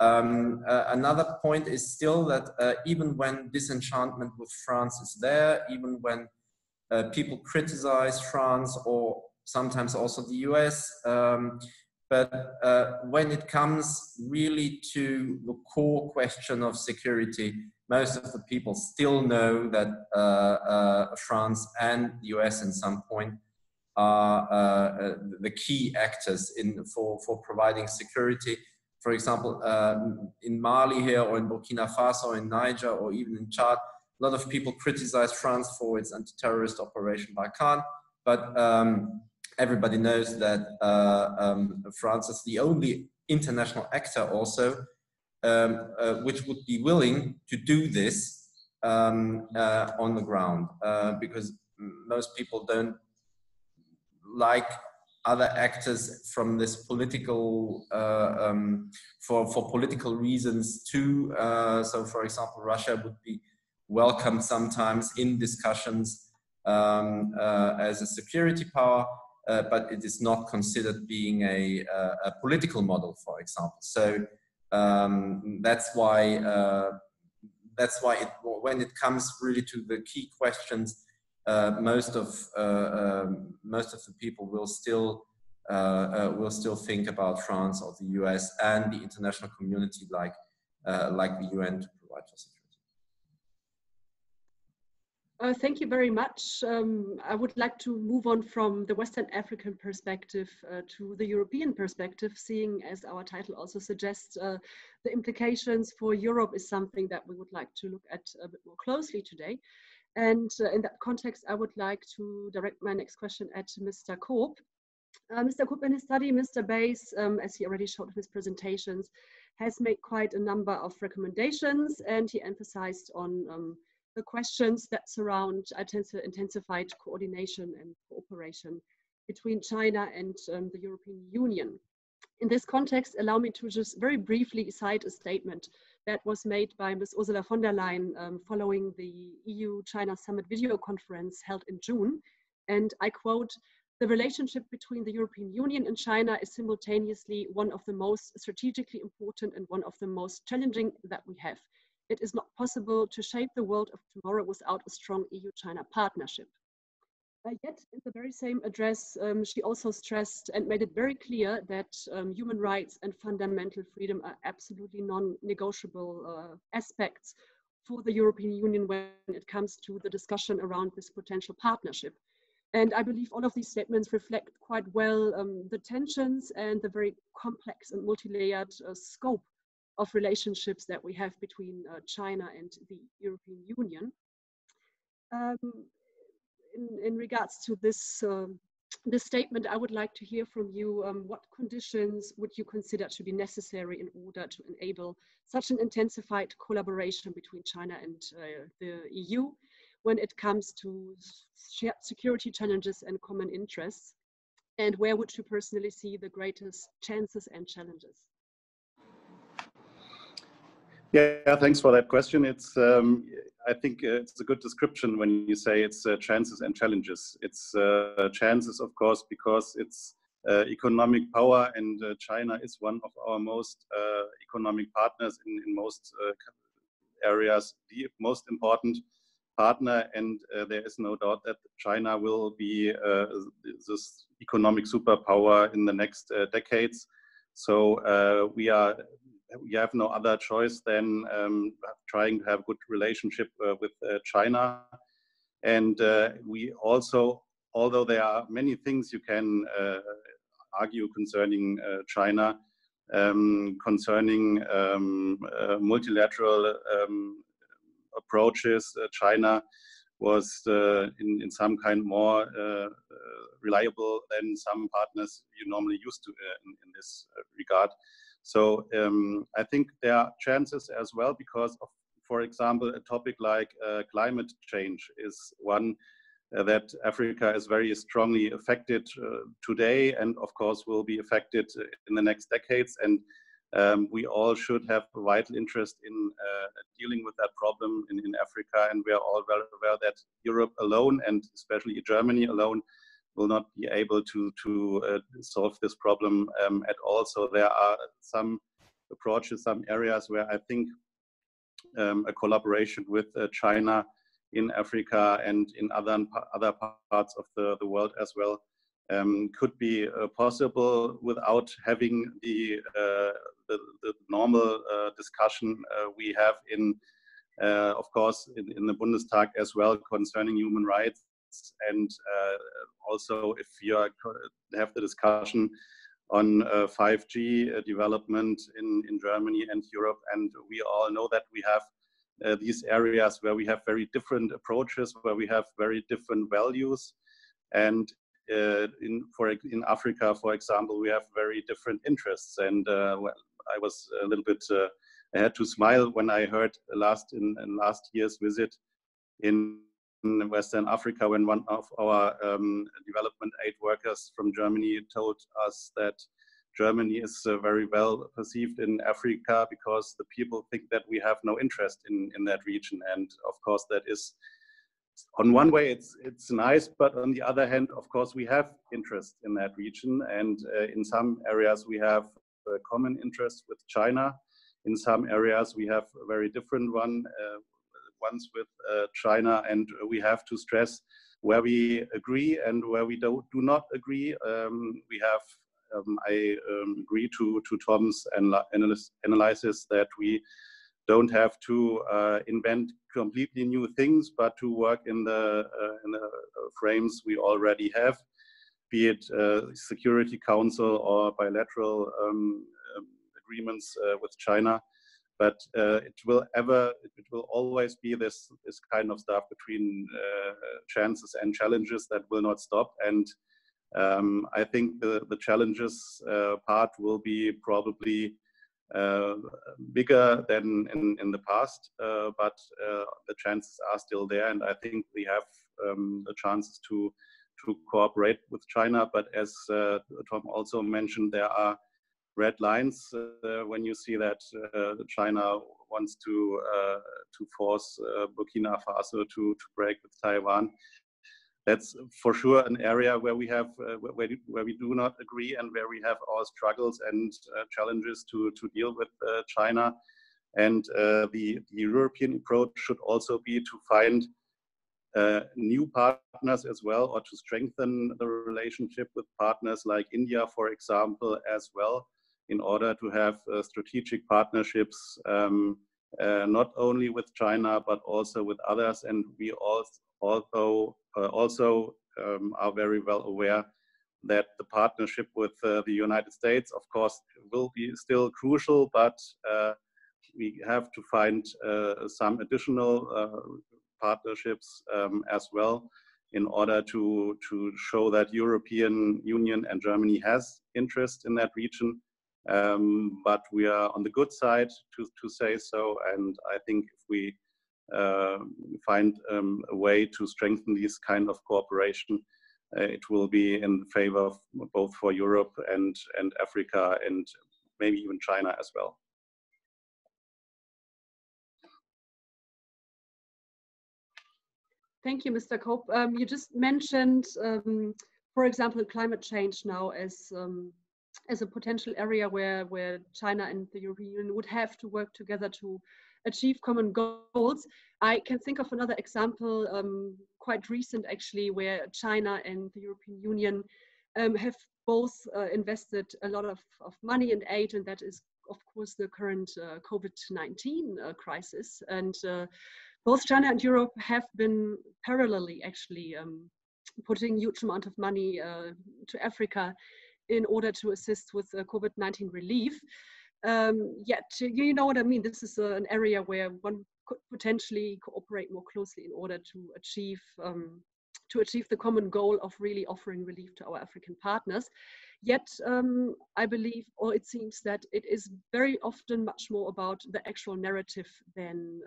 Another point is still that even when disenchantment with France is there, even when people criticize France or sometimes also the US, but when it comes really to the core question of security, most of the people still know that France and the US in some point are the key actors in, for providing security. For example, in Mali here, or in Burkina Faso, in Niger, or even in Chad, a lot of people criticize France for its anti-terrorist Operation Barkhane, but everybody knows that France is the only international actor also which would be willing to do this on the ground, because most people don't like other actors from this political, for political reasons too. So for example, Russia would be welcomed sometimes in discussions as a security power, but it is not considered being a political model, for example. So that's why it, when it comes really to the key questions, most of the people will still think about France or the US and the international community, like the UN, to provide for security. Thank you very much. I would like to move on from the Western African perspective to the European perspective, seeing, as our title also suggests, the implications for Europe is something that we would like to look at a bit more closely today. And in that context, I would like to direct my next question at Mr. Koob. Mr. Koob, in his study, Mr. Bayes, as he already showed in his presentations, has made quite a number of recommendations, and he emphasized on the questions that surround intensified coordination and cooperation between China and the European Union. In this context, allow me to just very briefly cite a statement that was made by Ms. Ursula von der Leyen following the EU-China Summit video conference held in June. And I quote, "The relationship between the European Union and China is simultaneously one of the most strategically important and one of the most challenging that we have. It is not possible to shape the world of tomorrow without a strong EU-China partnership." Yet, in the very same address, she also stressed and made it very clear that human rights and fundamental freedom are absolutely non-negotiable aspects for the European Union when it comes to the discussion around this potential partnership. And I believe all of these statements reflect quite well the tensions and the very complex and multi-layered scope of relationships that we have between China and the European Union. In regards to this, this statement, I would like to hear from you what conditions would you consider to be necessary in order to enable such an intensified collaboration between China and the EU when it comes to shared security challenges and common interests? And where would you personally see the greatest chances and challenges? Yeah, thanks for that question. It's, I think it's a good description when you say it's chances and challenges. It's chances, of course, because it's economic power, and China is one of our most economic partners in most areas, the most important partner, and there is no doubt that China will be this economic superpower in the next decades. So we have no other choice than trying to have a good relationship with China. And we also, although there are many things you can argue concerning China, concerning multilateral approaches. China was in some kind more reliable than some partners you normally used to in this regard. So I think there are chances as well, because of, for example, a topic like climate change is one that Africa is very strongly affected today, and of course will be affected in the next decades. And we all should have a vital interest in dealing with that problem in Africa. And we are all well aware that Europe alone, and especially Germany alone, will not be able to solve this problem at all. So there are some approaches, some areas where I think a collaboration with China in Africa and in other parts of the world as well could be possible without having the normal discussion we have in, of course, in the Bundestag as well, concerning human rights. And also, if you have the discussion on 5G development in Germany and Europe, and we all know that we have these areas where we have very different approaches, where we have very different values. And in Africa, for example, we have very different interests. And well, I was a little bit, I had to smile when I heard in last year's visit in Western Africa, when one of our development aid workers from Germany told us that Germany is very well perceived in Africa because the people think that we have no interest in that region. And of course, that is, on one way, it's nice, but on the other hand, of course, we have interest in that region. And in some areas, we have common interests with China. In some areas, we have a very different ones with China, and we have to stress where we agree and where we do not agree. We have I agree to Tom's analysis that we don't have to invent completely new things, but to work in the frames we already have, be it Security Council or bilateral agreements with China. But it will always be this kind of stuff between chances and challenges that will not stop. And I think the challenges part will be probably bigger than in the past, but the chances are still there. And I think we have the chances to cooperate with China. But as Tom also mentioned, there are red lines when you see that China wants to force Burkina Faso to break with Taiwan. That's for sure an area where we have where we do not agree and where we have our struggles and challenges to deal with China. And the European approach should also be to find new partners as well, or to strengthen the relationship with partners like India, for example, as well, in order to have strategic partnerships not only with China but also with others. And we also are very well aware that the partnership with the United States, of course, will be still crucial, but we have to find some additional partnerships as well, in order to show that European Union and Germany has interest in that region. But we are on the good side to say so, and I think if we find a way to strengthen this kind of cooperation, it will be in favor of both for Europe and Africa, and maybe even China as well. Thank you, Mr. Koob. You just mentioned, for example, climate change now as a potential area where China and the European Union would have to work together to achieve common goals. I can think of another example, quite recent actually, where China and the European Union have both invested a lot of money and aid, and that is, of course, the current COVID-19 crisis. And both China and Europe have been parallelly actually putting huge amount of money to Africa in order to assist with COVID-19 relief. Yet, you know what I mean, this is an area where one could potentially cooperate more closely in order to achieve the common goal of really offering relief to our African partners. Yet, I believe, or it seems that it is very often much more about the actual narrative than,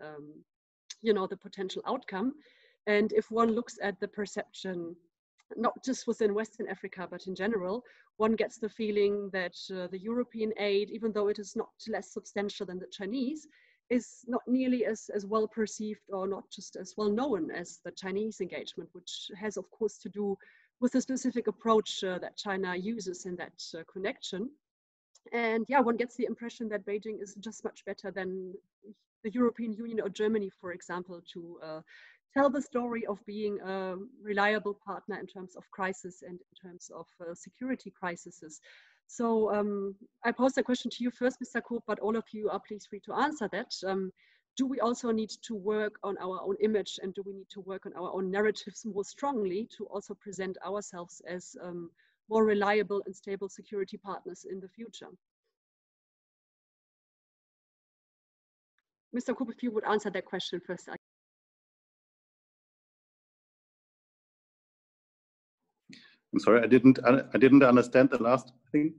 you know, the potential outcome. And if one looks at the perception, not just within Western Africa, but in general, one gets the feeling that the European aid, even though it is not less substantial than the Chinese, is not nearly as well perceived or not just as well known as the Chinese engagement, which has, of course, to do with the specific approach that China uses in that connection. And yeah, one gets the impression that Beijing is just much better than the European Union or Germany, for example, to tell the story of being a reliable partner in terms of crisis and in terms of security crises. So I pose the question to you first, Mr. Koob, but all of you are please free to answer that. Do we also need to work on our own image, and do we need to work on our own narratives more strongly to also present ourselves as more reliable and stable security partners in the future? Mr. Koob, if you would answer that question first. I'm sorry, I didn't understand the last thing.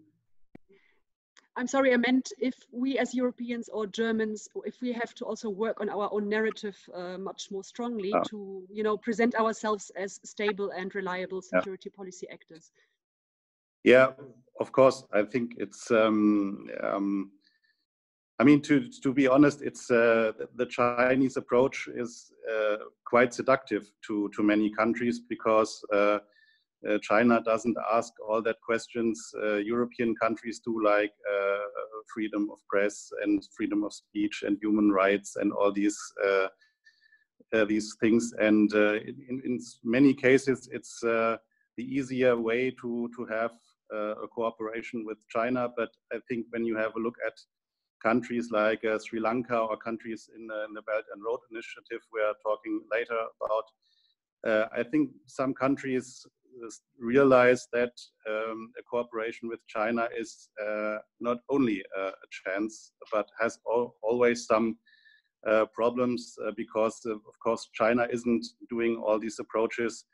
I'm sorry, I meant if we as Europeans or Germans, if we have to also work on our own narrative much more strongly to, you know, present ourselves as stable and reliable security policy actors. Yeah, of course. I think it's, I mean, to be honest, it's the Chinese approach is quite seductive to many countries, because China doesn't ask all that questions European countries do, like freedom of press and freedom of speech and human rights and all these things. And in many cases, it's the easier way to have a cooperation with China. But I think when you have a look at countries like Sri Lanka, or countries in the Belt and Road Initiative, we are talking later about, I think some countries realize that a cooperation with China is not only a chance, but has always some problems, because, of course, China isn't doing all these approaches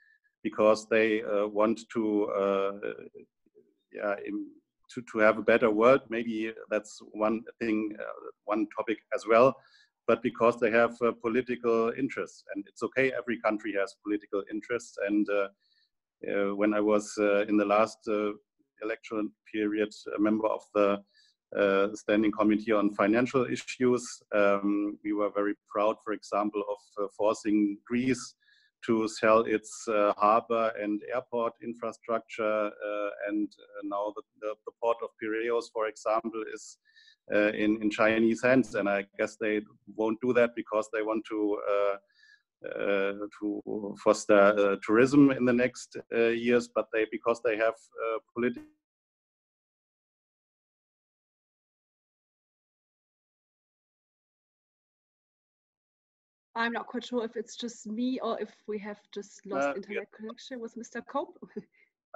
because they want to have a better world. Maybe that's one thing, one topic as well, but because they have political interests. And it's okay, every country has political interests. And when I was in the last election period a member of the Standing Committee on Financial Issues, we were very proud, for example, of forcing Greece to sell its harbor and airport infrastructure, and now the port of Piraeus, for example, is in Chinese hands. And I guess they won't do that because they want to foster tourism in the next years, but because they have political I'm not quite sure if it's just me or if we have just lost internet connection with Mr. Koob.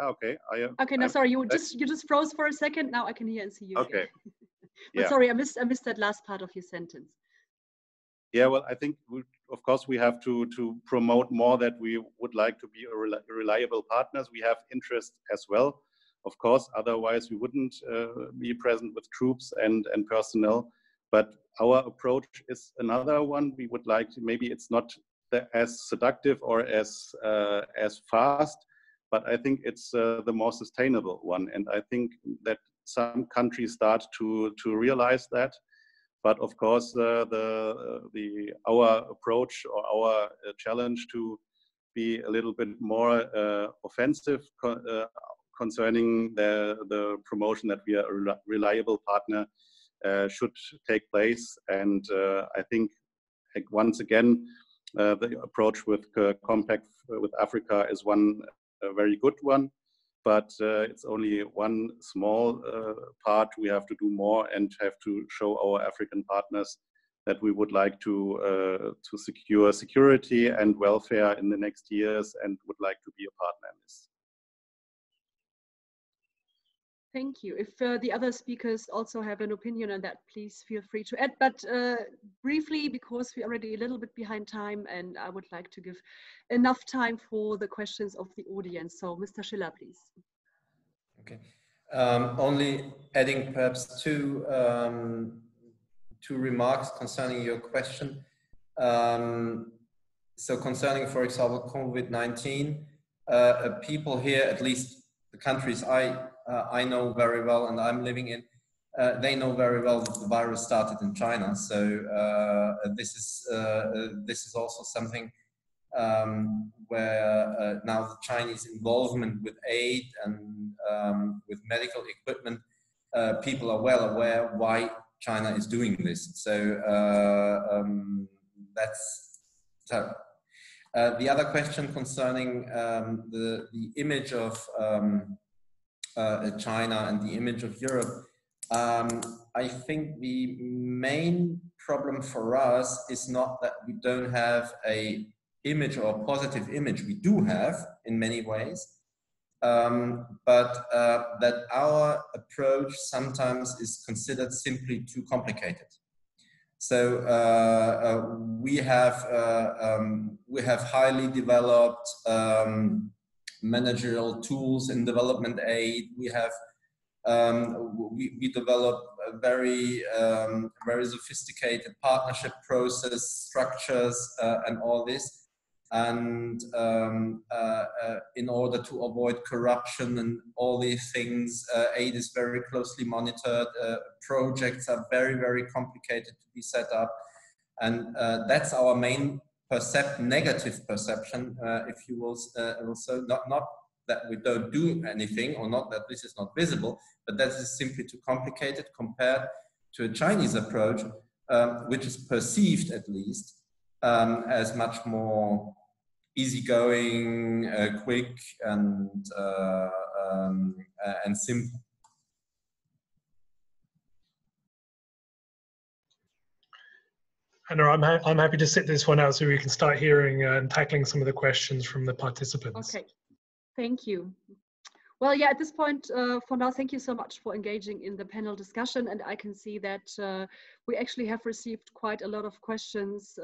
Okay. Okay. No, sorry. You just froze for a second. Now I can hear and see you. Okay. But yeah. Sorry, I missed that last part of your sentence. Yeah, well, I think, of course, we have to promote more that we would like to be reliable partners. We have interests as well, of course. Otherwise, we wouldn't be present with troops and personnel. But our approach is another one. We would like to, maybe it's not as seductive or as fast, but I think it's the more sustainable one. And I think that some countries start to realize that. But of course, our approach or our challenge to be a little bit more offensive concerning the promotion that we are a reliable partner should take place. And I think, like, once again, the approach with Compact with Africa is one very good one. But it's only one small part. We have to do more and have to show our African partners that we would like to secure security and welfare in the next years and would like to be a partner in this. Thank you. If the other speakers also have an opinion on that, please feel free to add. But briefly, because we're already a little bit behind time, and I would like to give enough time for the questions of the audience. So, Mr. Schiller, please. Okay. Only adding perhaps two remarks concerning your question. So concerning, for example, COVID-19, people here, at least the countries I know very well and I'm living in, they know very well that the virus started in China. So this is also something where now the Chinese involvement with aid and with medical equipment, people are well aware why China is doing this. So that's so. The other question concerning the image of China and the image of Europe, I think the main problem for us is not that we don't have a image or a positive image. We do have in many ways, but that our approach sometimes is considered simply too complicated. So we have highly developed managerial tools in development aid. We have we develop a very very sophisticated partnership process structures and all this, and in order to avoid corruption and all these things, aid is very closely monitored, projects are very, very complicated to be set up, and that's our main negative perception, if you will, also not that we don't do anything or not that this is not visible, but that is simply too complicated compared to a Chinese approach, which is perceived at least as much more easygoing, quick, and simple. Anna, I'm happy to sit this one out so we can start hearing and tackling some of the questions from the participants. Okay, thank you. Well, yeah, at this point, for now, thank you so much for engaging in the panel discussion. And I can see that we actually have received quite a lot of questions.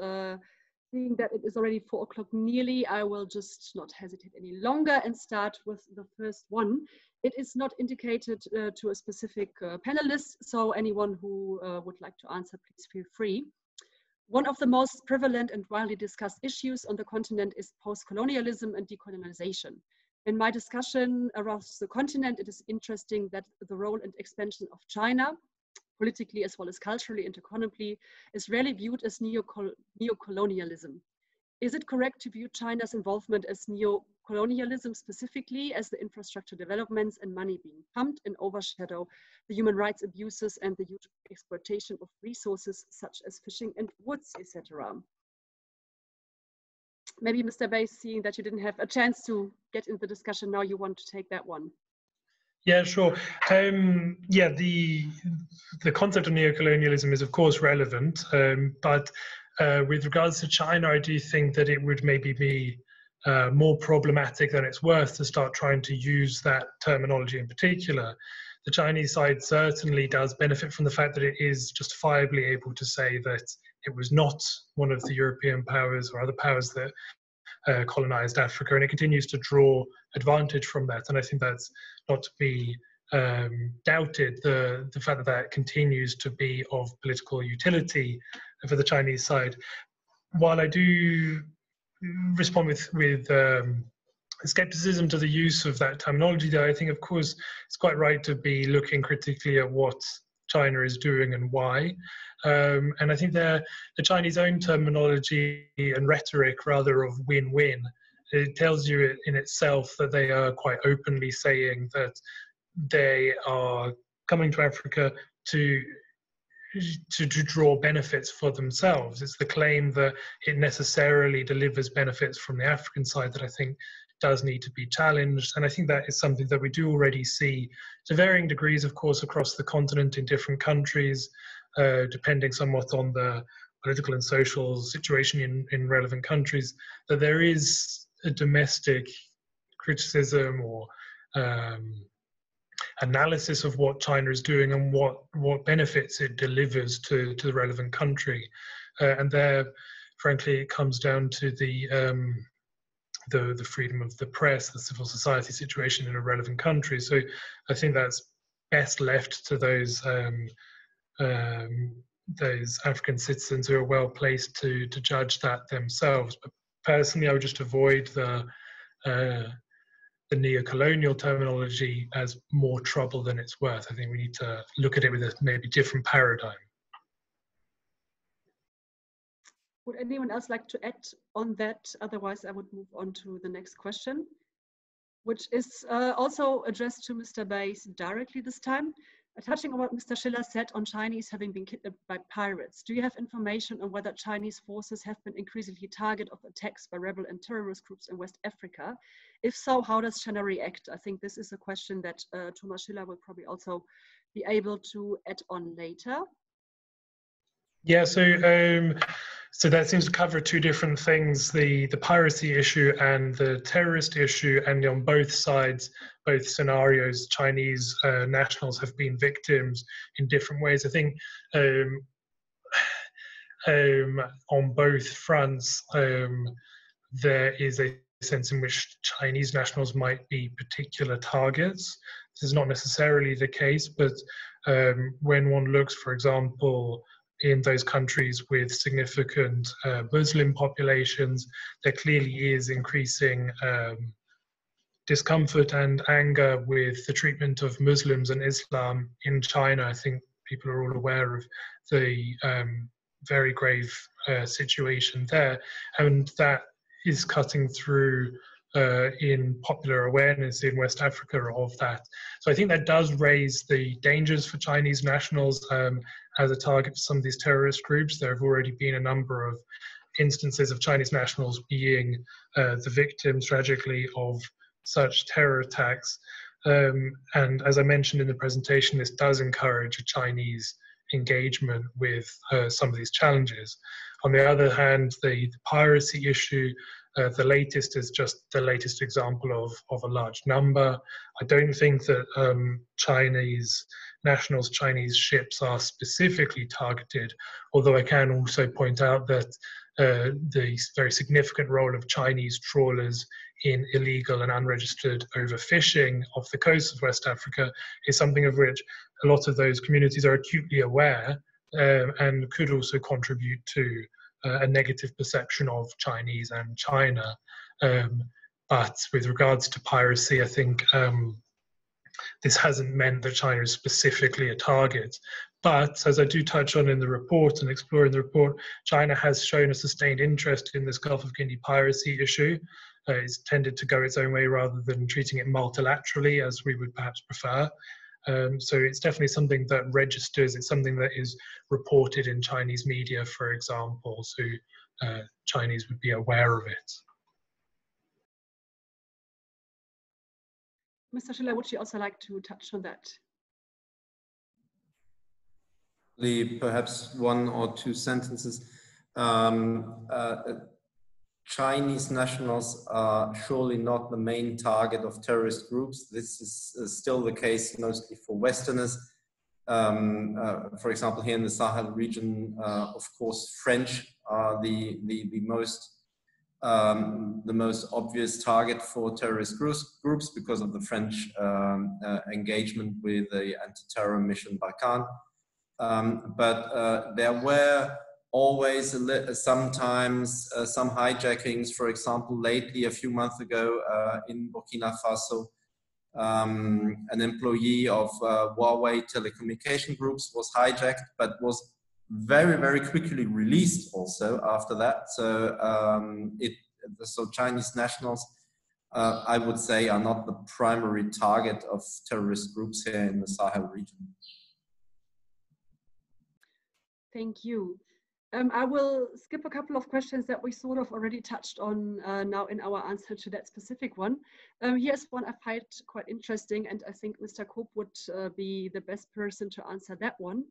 Seeing that it is already 4 o'clock nearly, I will just not hesitate any longer and start with the first one. It is not indicated to a specific panelist, so anyone who would like to answer, please feel free. One of the most prevalent and widely discussed issues on the continent is post-colonialism and decolonization. In my discussion around the continent, it is interesting that the role and expansion of China, politically as well as culturally and economically, is rarely viewed as neo-colonialism. Is it correct to view China's involvement as neo-colonialism specifically, as the infrastructure developments and money being pumped and overshadow the human rights abuses and the huge exploitation of resources such as fishing and woods, etc.? Maybe Mr. Bayes, seeing that you didn't have a chance to get into the discussion now, you want to take that one. Yeah, sure. Yeah, the concept of neocolonialism is of course relevant, but with regards to China, I do think that it would maybe be more problematic than it's worth to start trying to use that terminology in particular. The Chinese side certainly does benefit from the fact that it is justifiably able to say that it was not one of the European powers or other powers that colonized Africa, and it continues to draw advantage from that, and I think that's not to be doubted. The fact that that continues to be of political utility for the Chinese side. While I do respond with skepticism to the use of that terminology, though, I think of course it's quite right to be looking critically at what China is doing and why. And I think the Chinese own terminology and rhetoric rather of win-win, it tells you in itself that they are quite openly saying that they are coming to Africa to draw benefits for themselves. It's the claim that it necessarily delivers benefits from the African side that I think does need to be challenged, and I think that is something that we do already see to varying degrees, of course, across the continent in different countries, depending somewhat on the political and social situation in relevant countries, that there is a domestic criticism or analysis of what China is doing and what benefits it delivers to the relevant country. And there, frankly, it comes down to the freedom of the press, the civil society situation in a relevant country. So I think that's best left to those African citizens who are well placed to judge that themselves. But personally, I would just avoid the neo-colonial terminology as more trouble than it's worth. I think we need to look at it with a maybe different paradigm. Would anyone else like to add on that? Otherwise, I would move on to the next question, which is also addressed to Mr. Bayes directly this time. Touching on what Mr. Schiller said on Chinese having been kidnapped by pirates, do you have information on whether Chinese forces have been increasingly target of attacks by rebel and terrorist groups in West Africa? If so, how does China react? I think this is a question that Thomas Schiller will probably also be able to add on later. Yeah, so that seems to cover two different things, the piracy issue and the terrorist issue, and on both sides, both scenarios, Chinese nationals have been victims in different ways. I think on both fronts, there is a sense in which Chinese nationals might be particular targets. This is not necessarily the case, but when one looks, for example, in those countries with significant Muslim populations, there clearly is increasing discomfort and anger with the treatment of Muslims and Islam in China. I think people are all aware of the very grave situation there, and that is cutting through in popular awareness in West Africa of that. So I think that does raise the dangers for Chinese nationals as a target for some of these terrorist groups. There have already been a number of instances of Chinese nationals being the victims, tragically, of such terror attacks. And as I mentioned in the presentation, this does encourage a Chinese engagement with some of these challenges. On the other hand, the piracy issue, the latest is just the latest example of a large number. I don't think that Chinese nationals, Chinese ships are specifically targeted, although I can also point out that the very significant role of Chinese trawlers in illegal and unregistered overfishing off the coast of West Africa is something of which a lot of those communities are acutely aware and could also contribute to a negative perception of Chinese and China. But with regards to piracy, I think this hasn't meant that China is specifically a target. But as I do touch on in the report and explore in the report, China has shown a sustained interest in this Gulf of Guinea piracy issue. It's tended to go its own way rather than treating it multilaterally as we would perhaps prefer. So it's definitely something that registers, it's something that is reported in Chinese media, for example, so Chinese would be aware of it. Mr. Schiller, would you also like to touch on that? Perhaps one or two sentences. Chinese nationals are surely not the main target of terrorist groups. This is still the case mostly for Westerners. For example, here in the Sahel region, of course, French are the most obvious target for terrorist groups because of the French engagement with the anti-terror mission Barkhane. But there were always sometimes some hijackings, for example, lately, a few months ago in Burkina Faso, an employee of Huawei telecommunication groups was hijacked, but was very, very quickly released also after that. So, so Chinese nationals, I would say, are not the primary target of terrorist groups here in the Sahel region. Thank you. I will skip a couple of questions that we sort of already touched on now in our answer to that specific one. Here's one I find quite interesting, and I think Mr. Koob would be the best person to answer that one.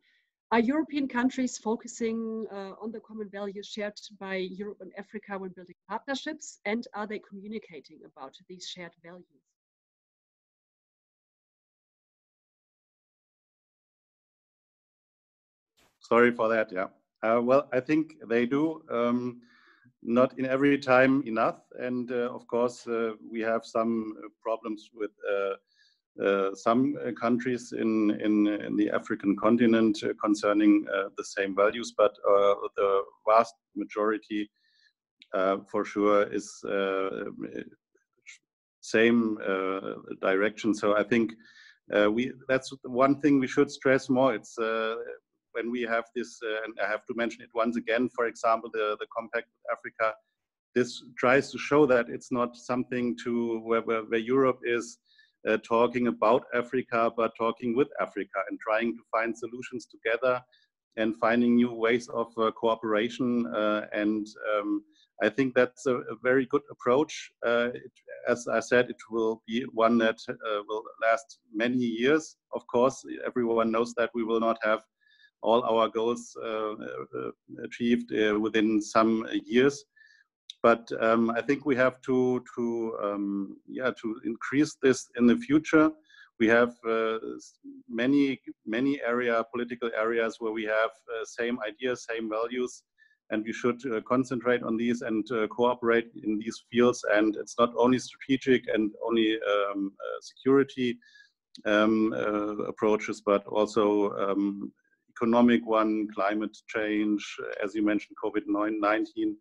Are European countries focusing on the common values shared by Europe and Africa when building partnerships, and are they communicating about these shared values? Sorry for that, yeah. Well, I think they do, not in every time enough. And of course, we have some problems with some countries in the African continent concerning the same values, but the vast majority for sure is same direction. So I think that's one thing we should stress more. It's when we have this, and I have to mention it once again, for example, the Compact with Africa, this tries to show that it's not something to where Europe is talking about Africa, but talking with Africa and trying to find solutions together and finding new ways of cooperation. I think that's a very good approach. As I said, it will be one that will last many years. Of course, everyone knows that we will not have all our goals achieved within some years. But I think we have to increase this in the future. We have many political areas where we have same ideas, same values, and we should concentrate on these and cooperate in these fields. And it's not only strategic and only security approaches, but also economic one, climate change, as you mentioned, COVID-19.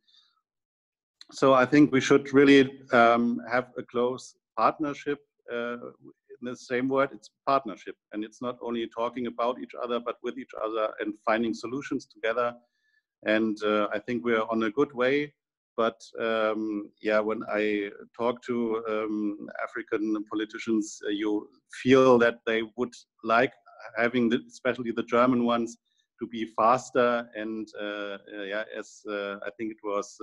So I think we should really have a close partnership. In the same word, it's partnership. And it's not only talking about each other, but with each other and finding solutions together. And I think we are on a good way. But yeah, when I talk to African politicians, you feel that they would like having, especially the German ones, to be faster. And yeah, as I think it was,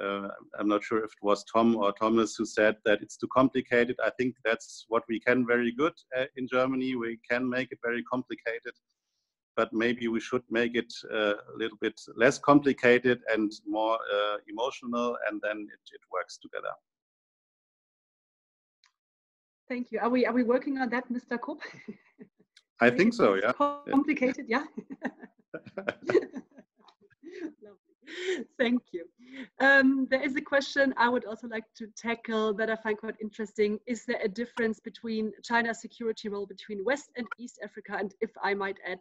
I'm not sure if it was Tom or Thomas who said that it's too complicated. I think that's what we can very good in Germany. We can make it very complicated, but maybe we should make it a little bit less complicated and more emotional, and then it works together. Thank you. Are we working on that, Mr. Koob? I think so, yeah. Complicated, yeah. Thank you. There is a question I would also like to tackle that I find quite interesting. Is there a difference between China's security role between West and East Africa, and if I might add,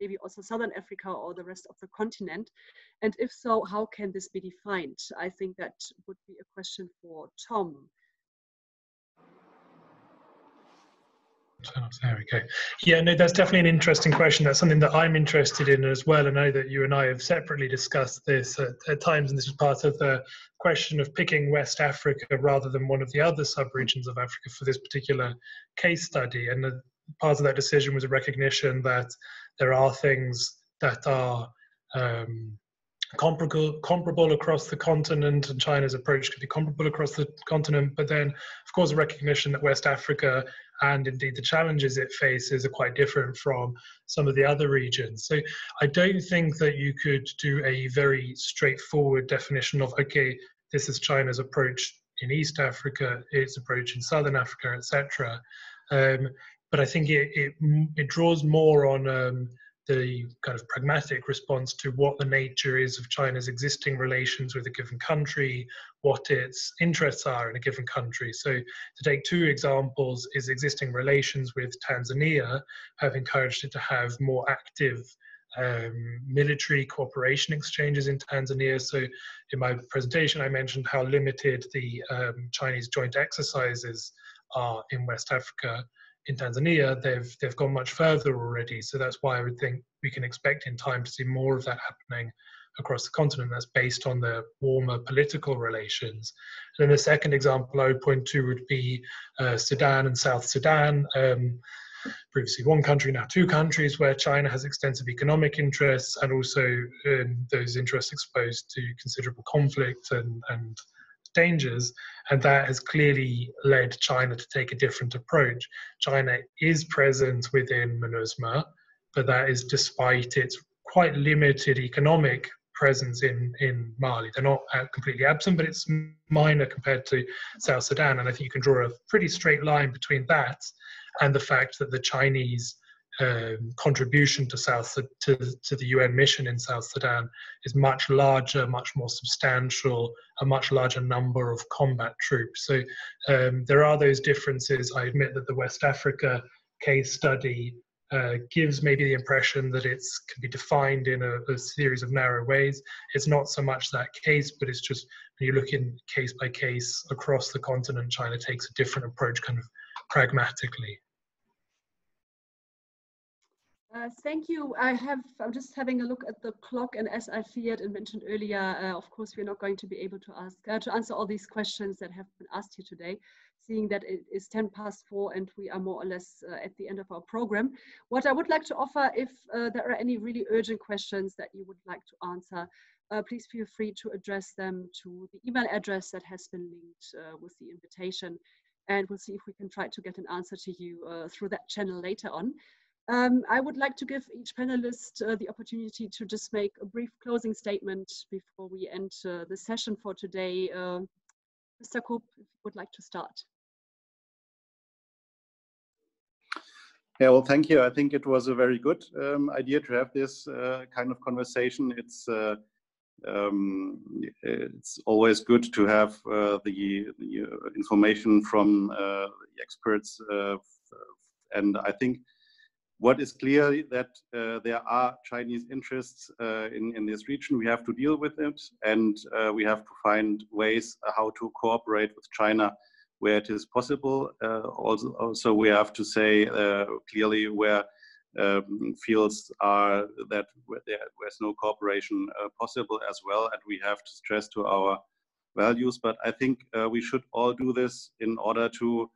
maybe also Southern Africa or the rest of the continent? And if so, how can this be defined? I think that would be a question for Tom. Oh, there we go. Yeah, no, that's definitely an interesting question. That's something that I'm interested in as well. I know that you and I have separately discussed this at times, and this is part of the question of picking West Africa rather than one of the other sub-regions of Africa for this particular case study. And part of that decision was a recognition that there are things that are comparable across the continent, and China's approach could be comparable across the continent, but then of course a recognition that West Africa and indeed the challenges it faces are quite different from some of the other regions. So I don't think that you could do a very straightforward definition of, okay, this is China's approach in East Africa, its approach in Southern Africa, etc. But I think it draws more on the kind of pragmatic response to what the nature is of China's existing relations with a given country, what its interests are in a given country. So to take two examples, is existing relations with Tanzania have encouraged it to have more active military cooperation exchanges in Tanzania. So in my presentation, I mentioned how limited the Chinese joint exercises are in West Africa. In Tanzania, they've gone much further already, so that's why I would think we can expect in time to see more of that happening across the continent. That's based on the warmer political relations. And then the second example I would point to would be Sudan and South Sudan, previously one country, now two countries, where China has extensive economic interests and also those interests exposed to considerable conflict and dangers, and that has clearly led China to take a different approach. China is present within MINUSMA, but that is despite its quite limited economic presence in Mali. They're not completely absent, but it's minor compared to South Sudan, and I think you can draw a pretty straight line between that and the fact that the Chinese contribution to the UN mission in South Sudan is much larger, much more substantial, a much larger number of combat troops. So there are those differences. I admit that the West Africa case study gives maybe the impression that it can be defined in a series of narrow ways. It's not so much that case, but it's just when you look in case by case across the continent, China takes a different approach kind of pragmatically. Thank you. I'm just having a look at the clock, and as I feared and mentioned earlier, of course, we're not going to be able to answer all these questions that have been asked here today, seeing that it is 4:10 and we are more or less at the end of our program. What I would like to offer, if there are any really urgent questions that you would like to answer, please feel free to address them to the email address that has been linked with the invitation, and we'll see if we can try to get an answer to you through that channel later on. I would like to give each panelist the opportunity to just make a brief closing statement before we end the session for today. Mr. Koob, if you would like to start. Yeah, well, thank you. I think it was a very good idea to have this kind of conversation. It's always good to have the information from the experts, and I think what is clear that there are Chinese interests in this region. We have to deal with it, and we have to find ways how to cooperate with China where it is possible. Also, we have to say clearly where fields are that where's no cooperation possible as well, and we have to stress to our values. But I think we should all do this in order to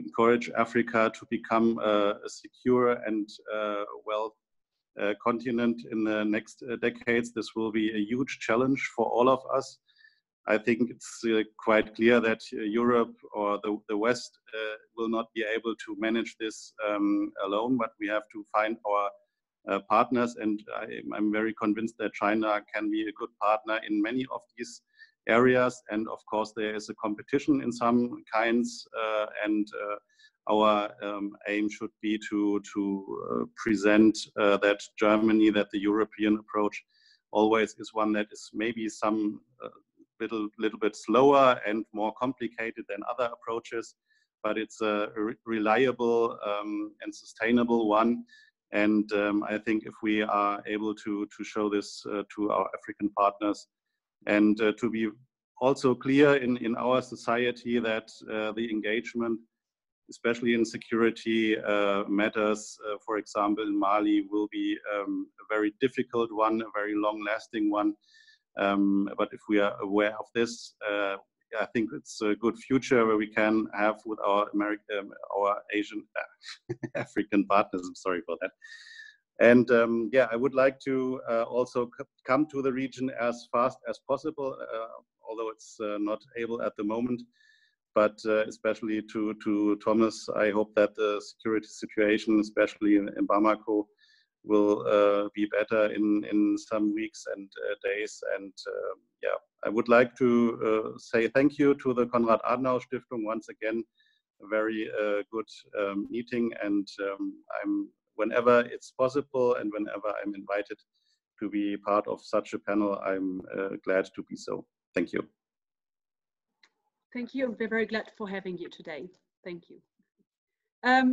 encourage Africa to become a secure and well continent in the next decades. This will be a huge challenge for all of us. I think it's quite clear that Europe or the West will not be able to manage this alone, but we have to find our partners, and I'm very convinced that China can be a good partner in many of these areas, and of course there is a competition in some kinds, and our aim should be to present that Germany, that the European approach always is one that is maybe some little bit slower and more complicated than other approaches, but it's a reliable and sustainable one. And I think if we are able to show this to our African partners, and to be also clear in our society that the engagement, especially in security matters, for example in Mali, will be a very difficult one, a very long-lasting one. But if we are aware of this, I think it's a good future where we can have with our Asian African partners. I'm sorry for that. And yeah, I would like to also come to the region as fast as possible, although it's not able at the moment. But especially to Thomas, I hope that the security situation, especially in Bamako, will be better in some weeks and days. And yeah, I would like to say thank you to the Konrad Adenauer Stiftung once again. A very good meeting, and whenever it's possible and whenever I'm invited to be part of such a panel, I'm glad to be so. Thank you. Thank you. We're very glad for having you today. Thank you.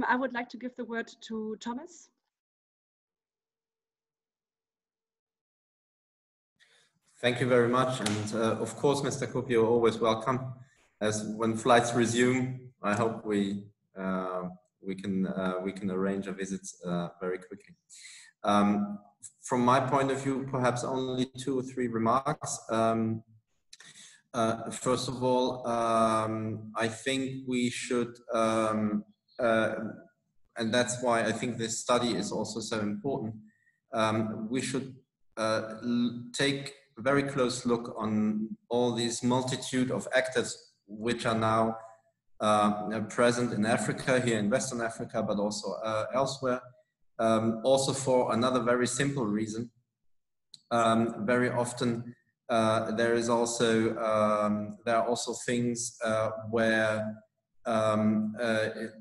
I would like to give the word to Thomas. Thank you very much. And of course, Mr. Koob, you're always welcome. As when flights resume, I hope we can arrange a visit very quickly. From my point of view, perhaps only 2 or 3 remarks. First of all, I think we should, and that's why I think this study is also so important, we should take a very close look on all these multitude of actors which are now present in Africa, here in Western Africa, but also elsewhere. Also for another very simple reason. Very often there are also things where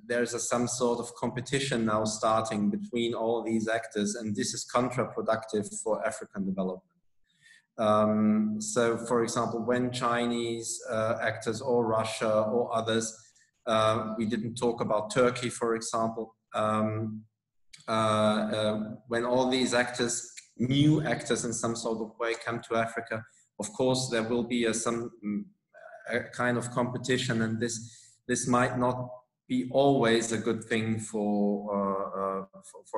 there's some sort of competition now starting between all these actors, and this is counterproductive for African development. So, for example, when Chinese actors or Russia or others, we didn't talk about Turkey, for example, when all these actors, new actors in some sort of way, come to Africa, of course there will be a kind of competition, and this might not be always a good thing for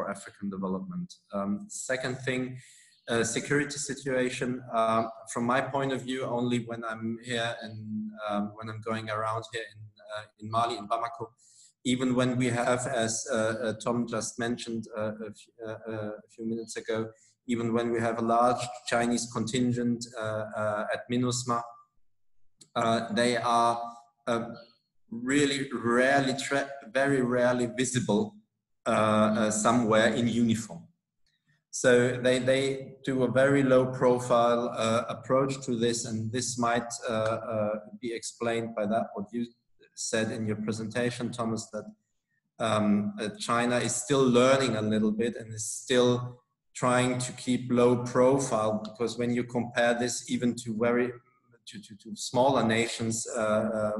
African development. Second thing, security situation. From my point of view, only when I'm here and when I'm going around here in Mali, in Bamako, even when we have, as Tom just mentioned a few minutes ago, even when we have a large Chinese contingent at MINUSMA, they are really rarely, very rarely visible somewhere in uniform. So they do a very low profile approach to this, and this might be explained by that, what you said in your presentation, Thomas, that China is still learning a little bit and is still trying to keep low profile, because when you compare this even to to smaller nations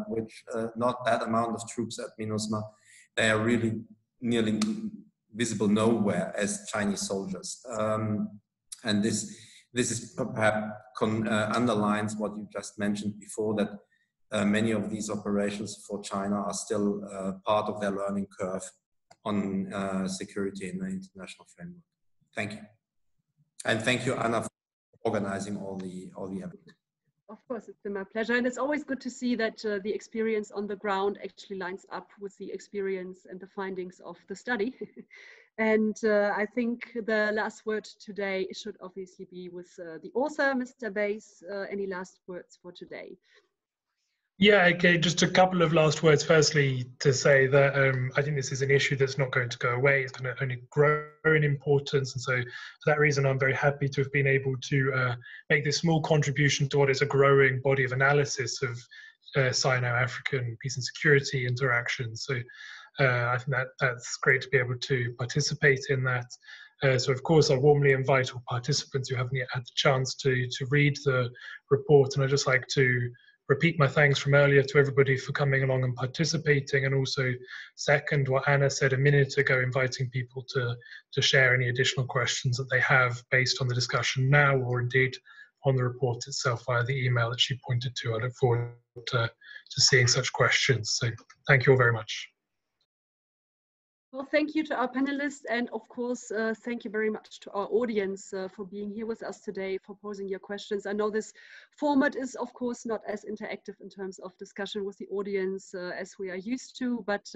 which not that amount of troops at MINUSMA, they are really nearly visible nowhere as Chinese soldiers, and this is perhaps underlines what you just mentioned before, that many of these operations for China are still part of their learning curve on security in the international framework. Thank you, and thank you, Anna, for organizing all the events. Of course, it's been my pleasure, and it's always good to see that the experience on the ground actually lines up with the experience and the findings of the study. And I think the last word today should obviously be with the author, Mr. Bayes. Any last words for today? Yeah, okay, just a couple of last words. Firstly, to say that I think this is an issue that's not going to go away. It's going to only grow in importance. And so for that reason, I'm very happy to have been able to make this small contribution to what is a growing body of analysis of Sino-African peace and security interactions. So I think that's great to be able to participate in that. So, of course, I warmly invite all participants who haven't yet had the chance to read the report. And I'd just like to repeat my thanks from earlier to everybody for coming along and participating, and also second what Anna said a minute ago, inviting people to share any additional questions that they have based on the discussion now, or indeed on the report itself via the email that she pointed to. I look forward to seeing such questions. So thank you all very much. Well, thank you to our panelists, and of course, thank you very much to our audience for being here with us today, for posing your questions. I know this format is, of course, not as interactive in terms of discussion with the audience as we are used to, but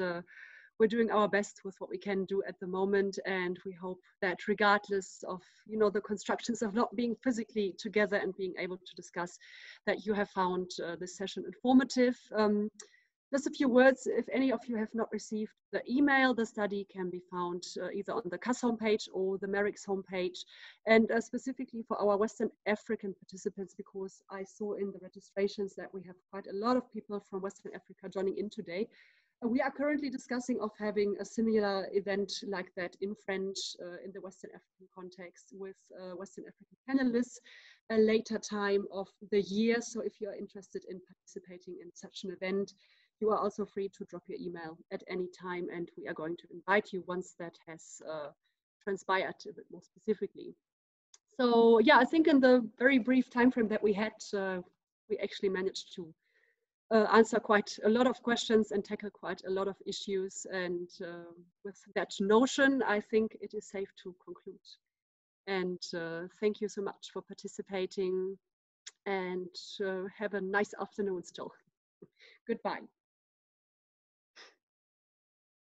we're doing our best with what we can do at the moment, and we hope that regardless of, you know, the constraints of not being physically together and being able to discuss, that you have found this session informative. Just a few words, if any of you have not received the email, the study can be found either on the KAS homepage or the MERICS homepage, and specifically for our Western African participants, because I saw in the registrations that we have quite a lot of people from Western Africa joining in today. We are currently discussing of having a similar event like that in French in the Western African context with Western African panelists a later time of the year. So if you're interested in participating in such an event, you are also free to drop your email at any time, and we are going to invite you once that has transpired a bit more specifically. So yeah, I think in the very brief time frame that we had, we actually managed to answer quite a lot of questions and tackle quite a lot of issues. And with that notion, I think it is safe to conclude. And thank you so much for participating, and have a nice afternoon still. Goodbye.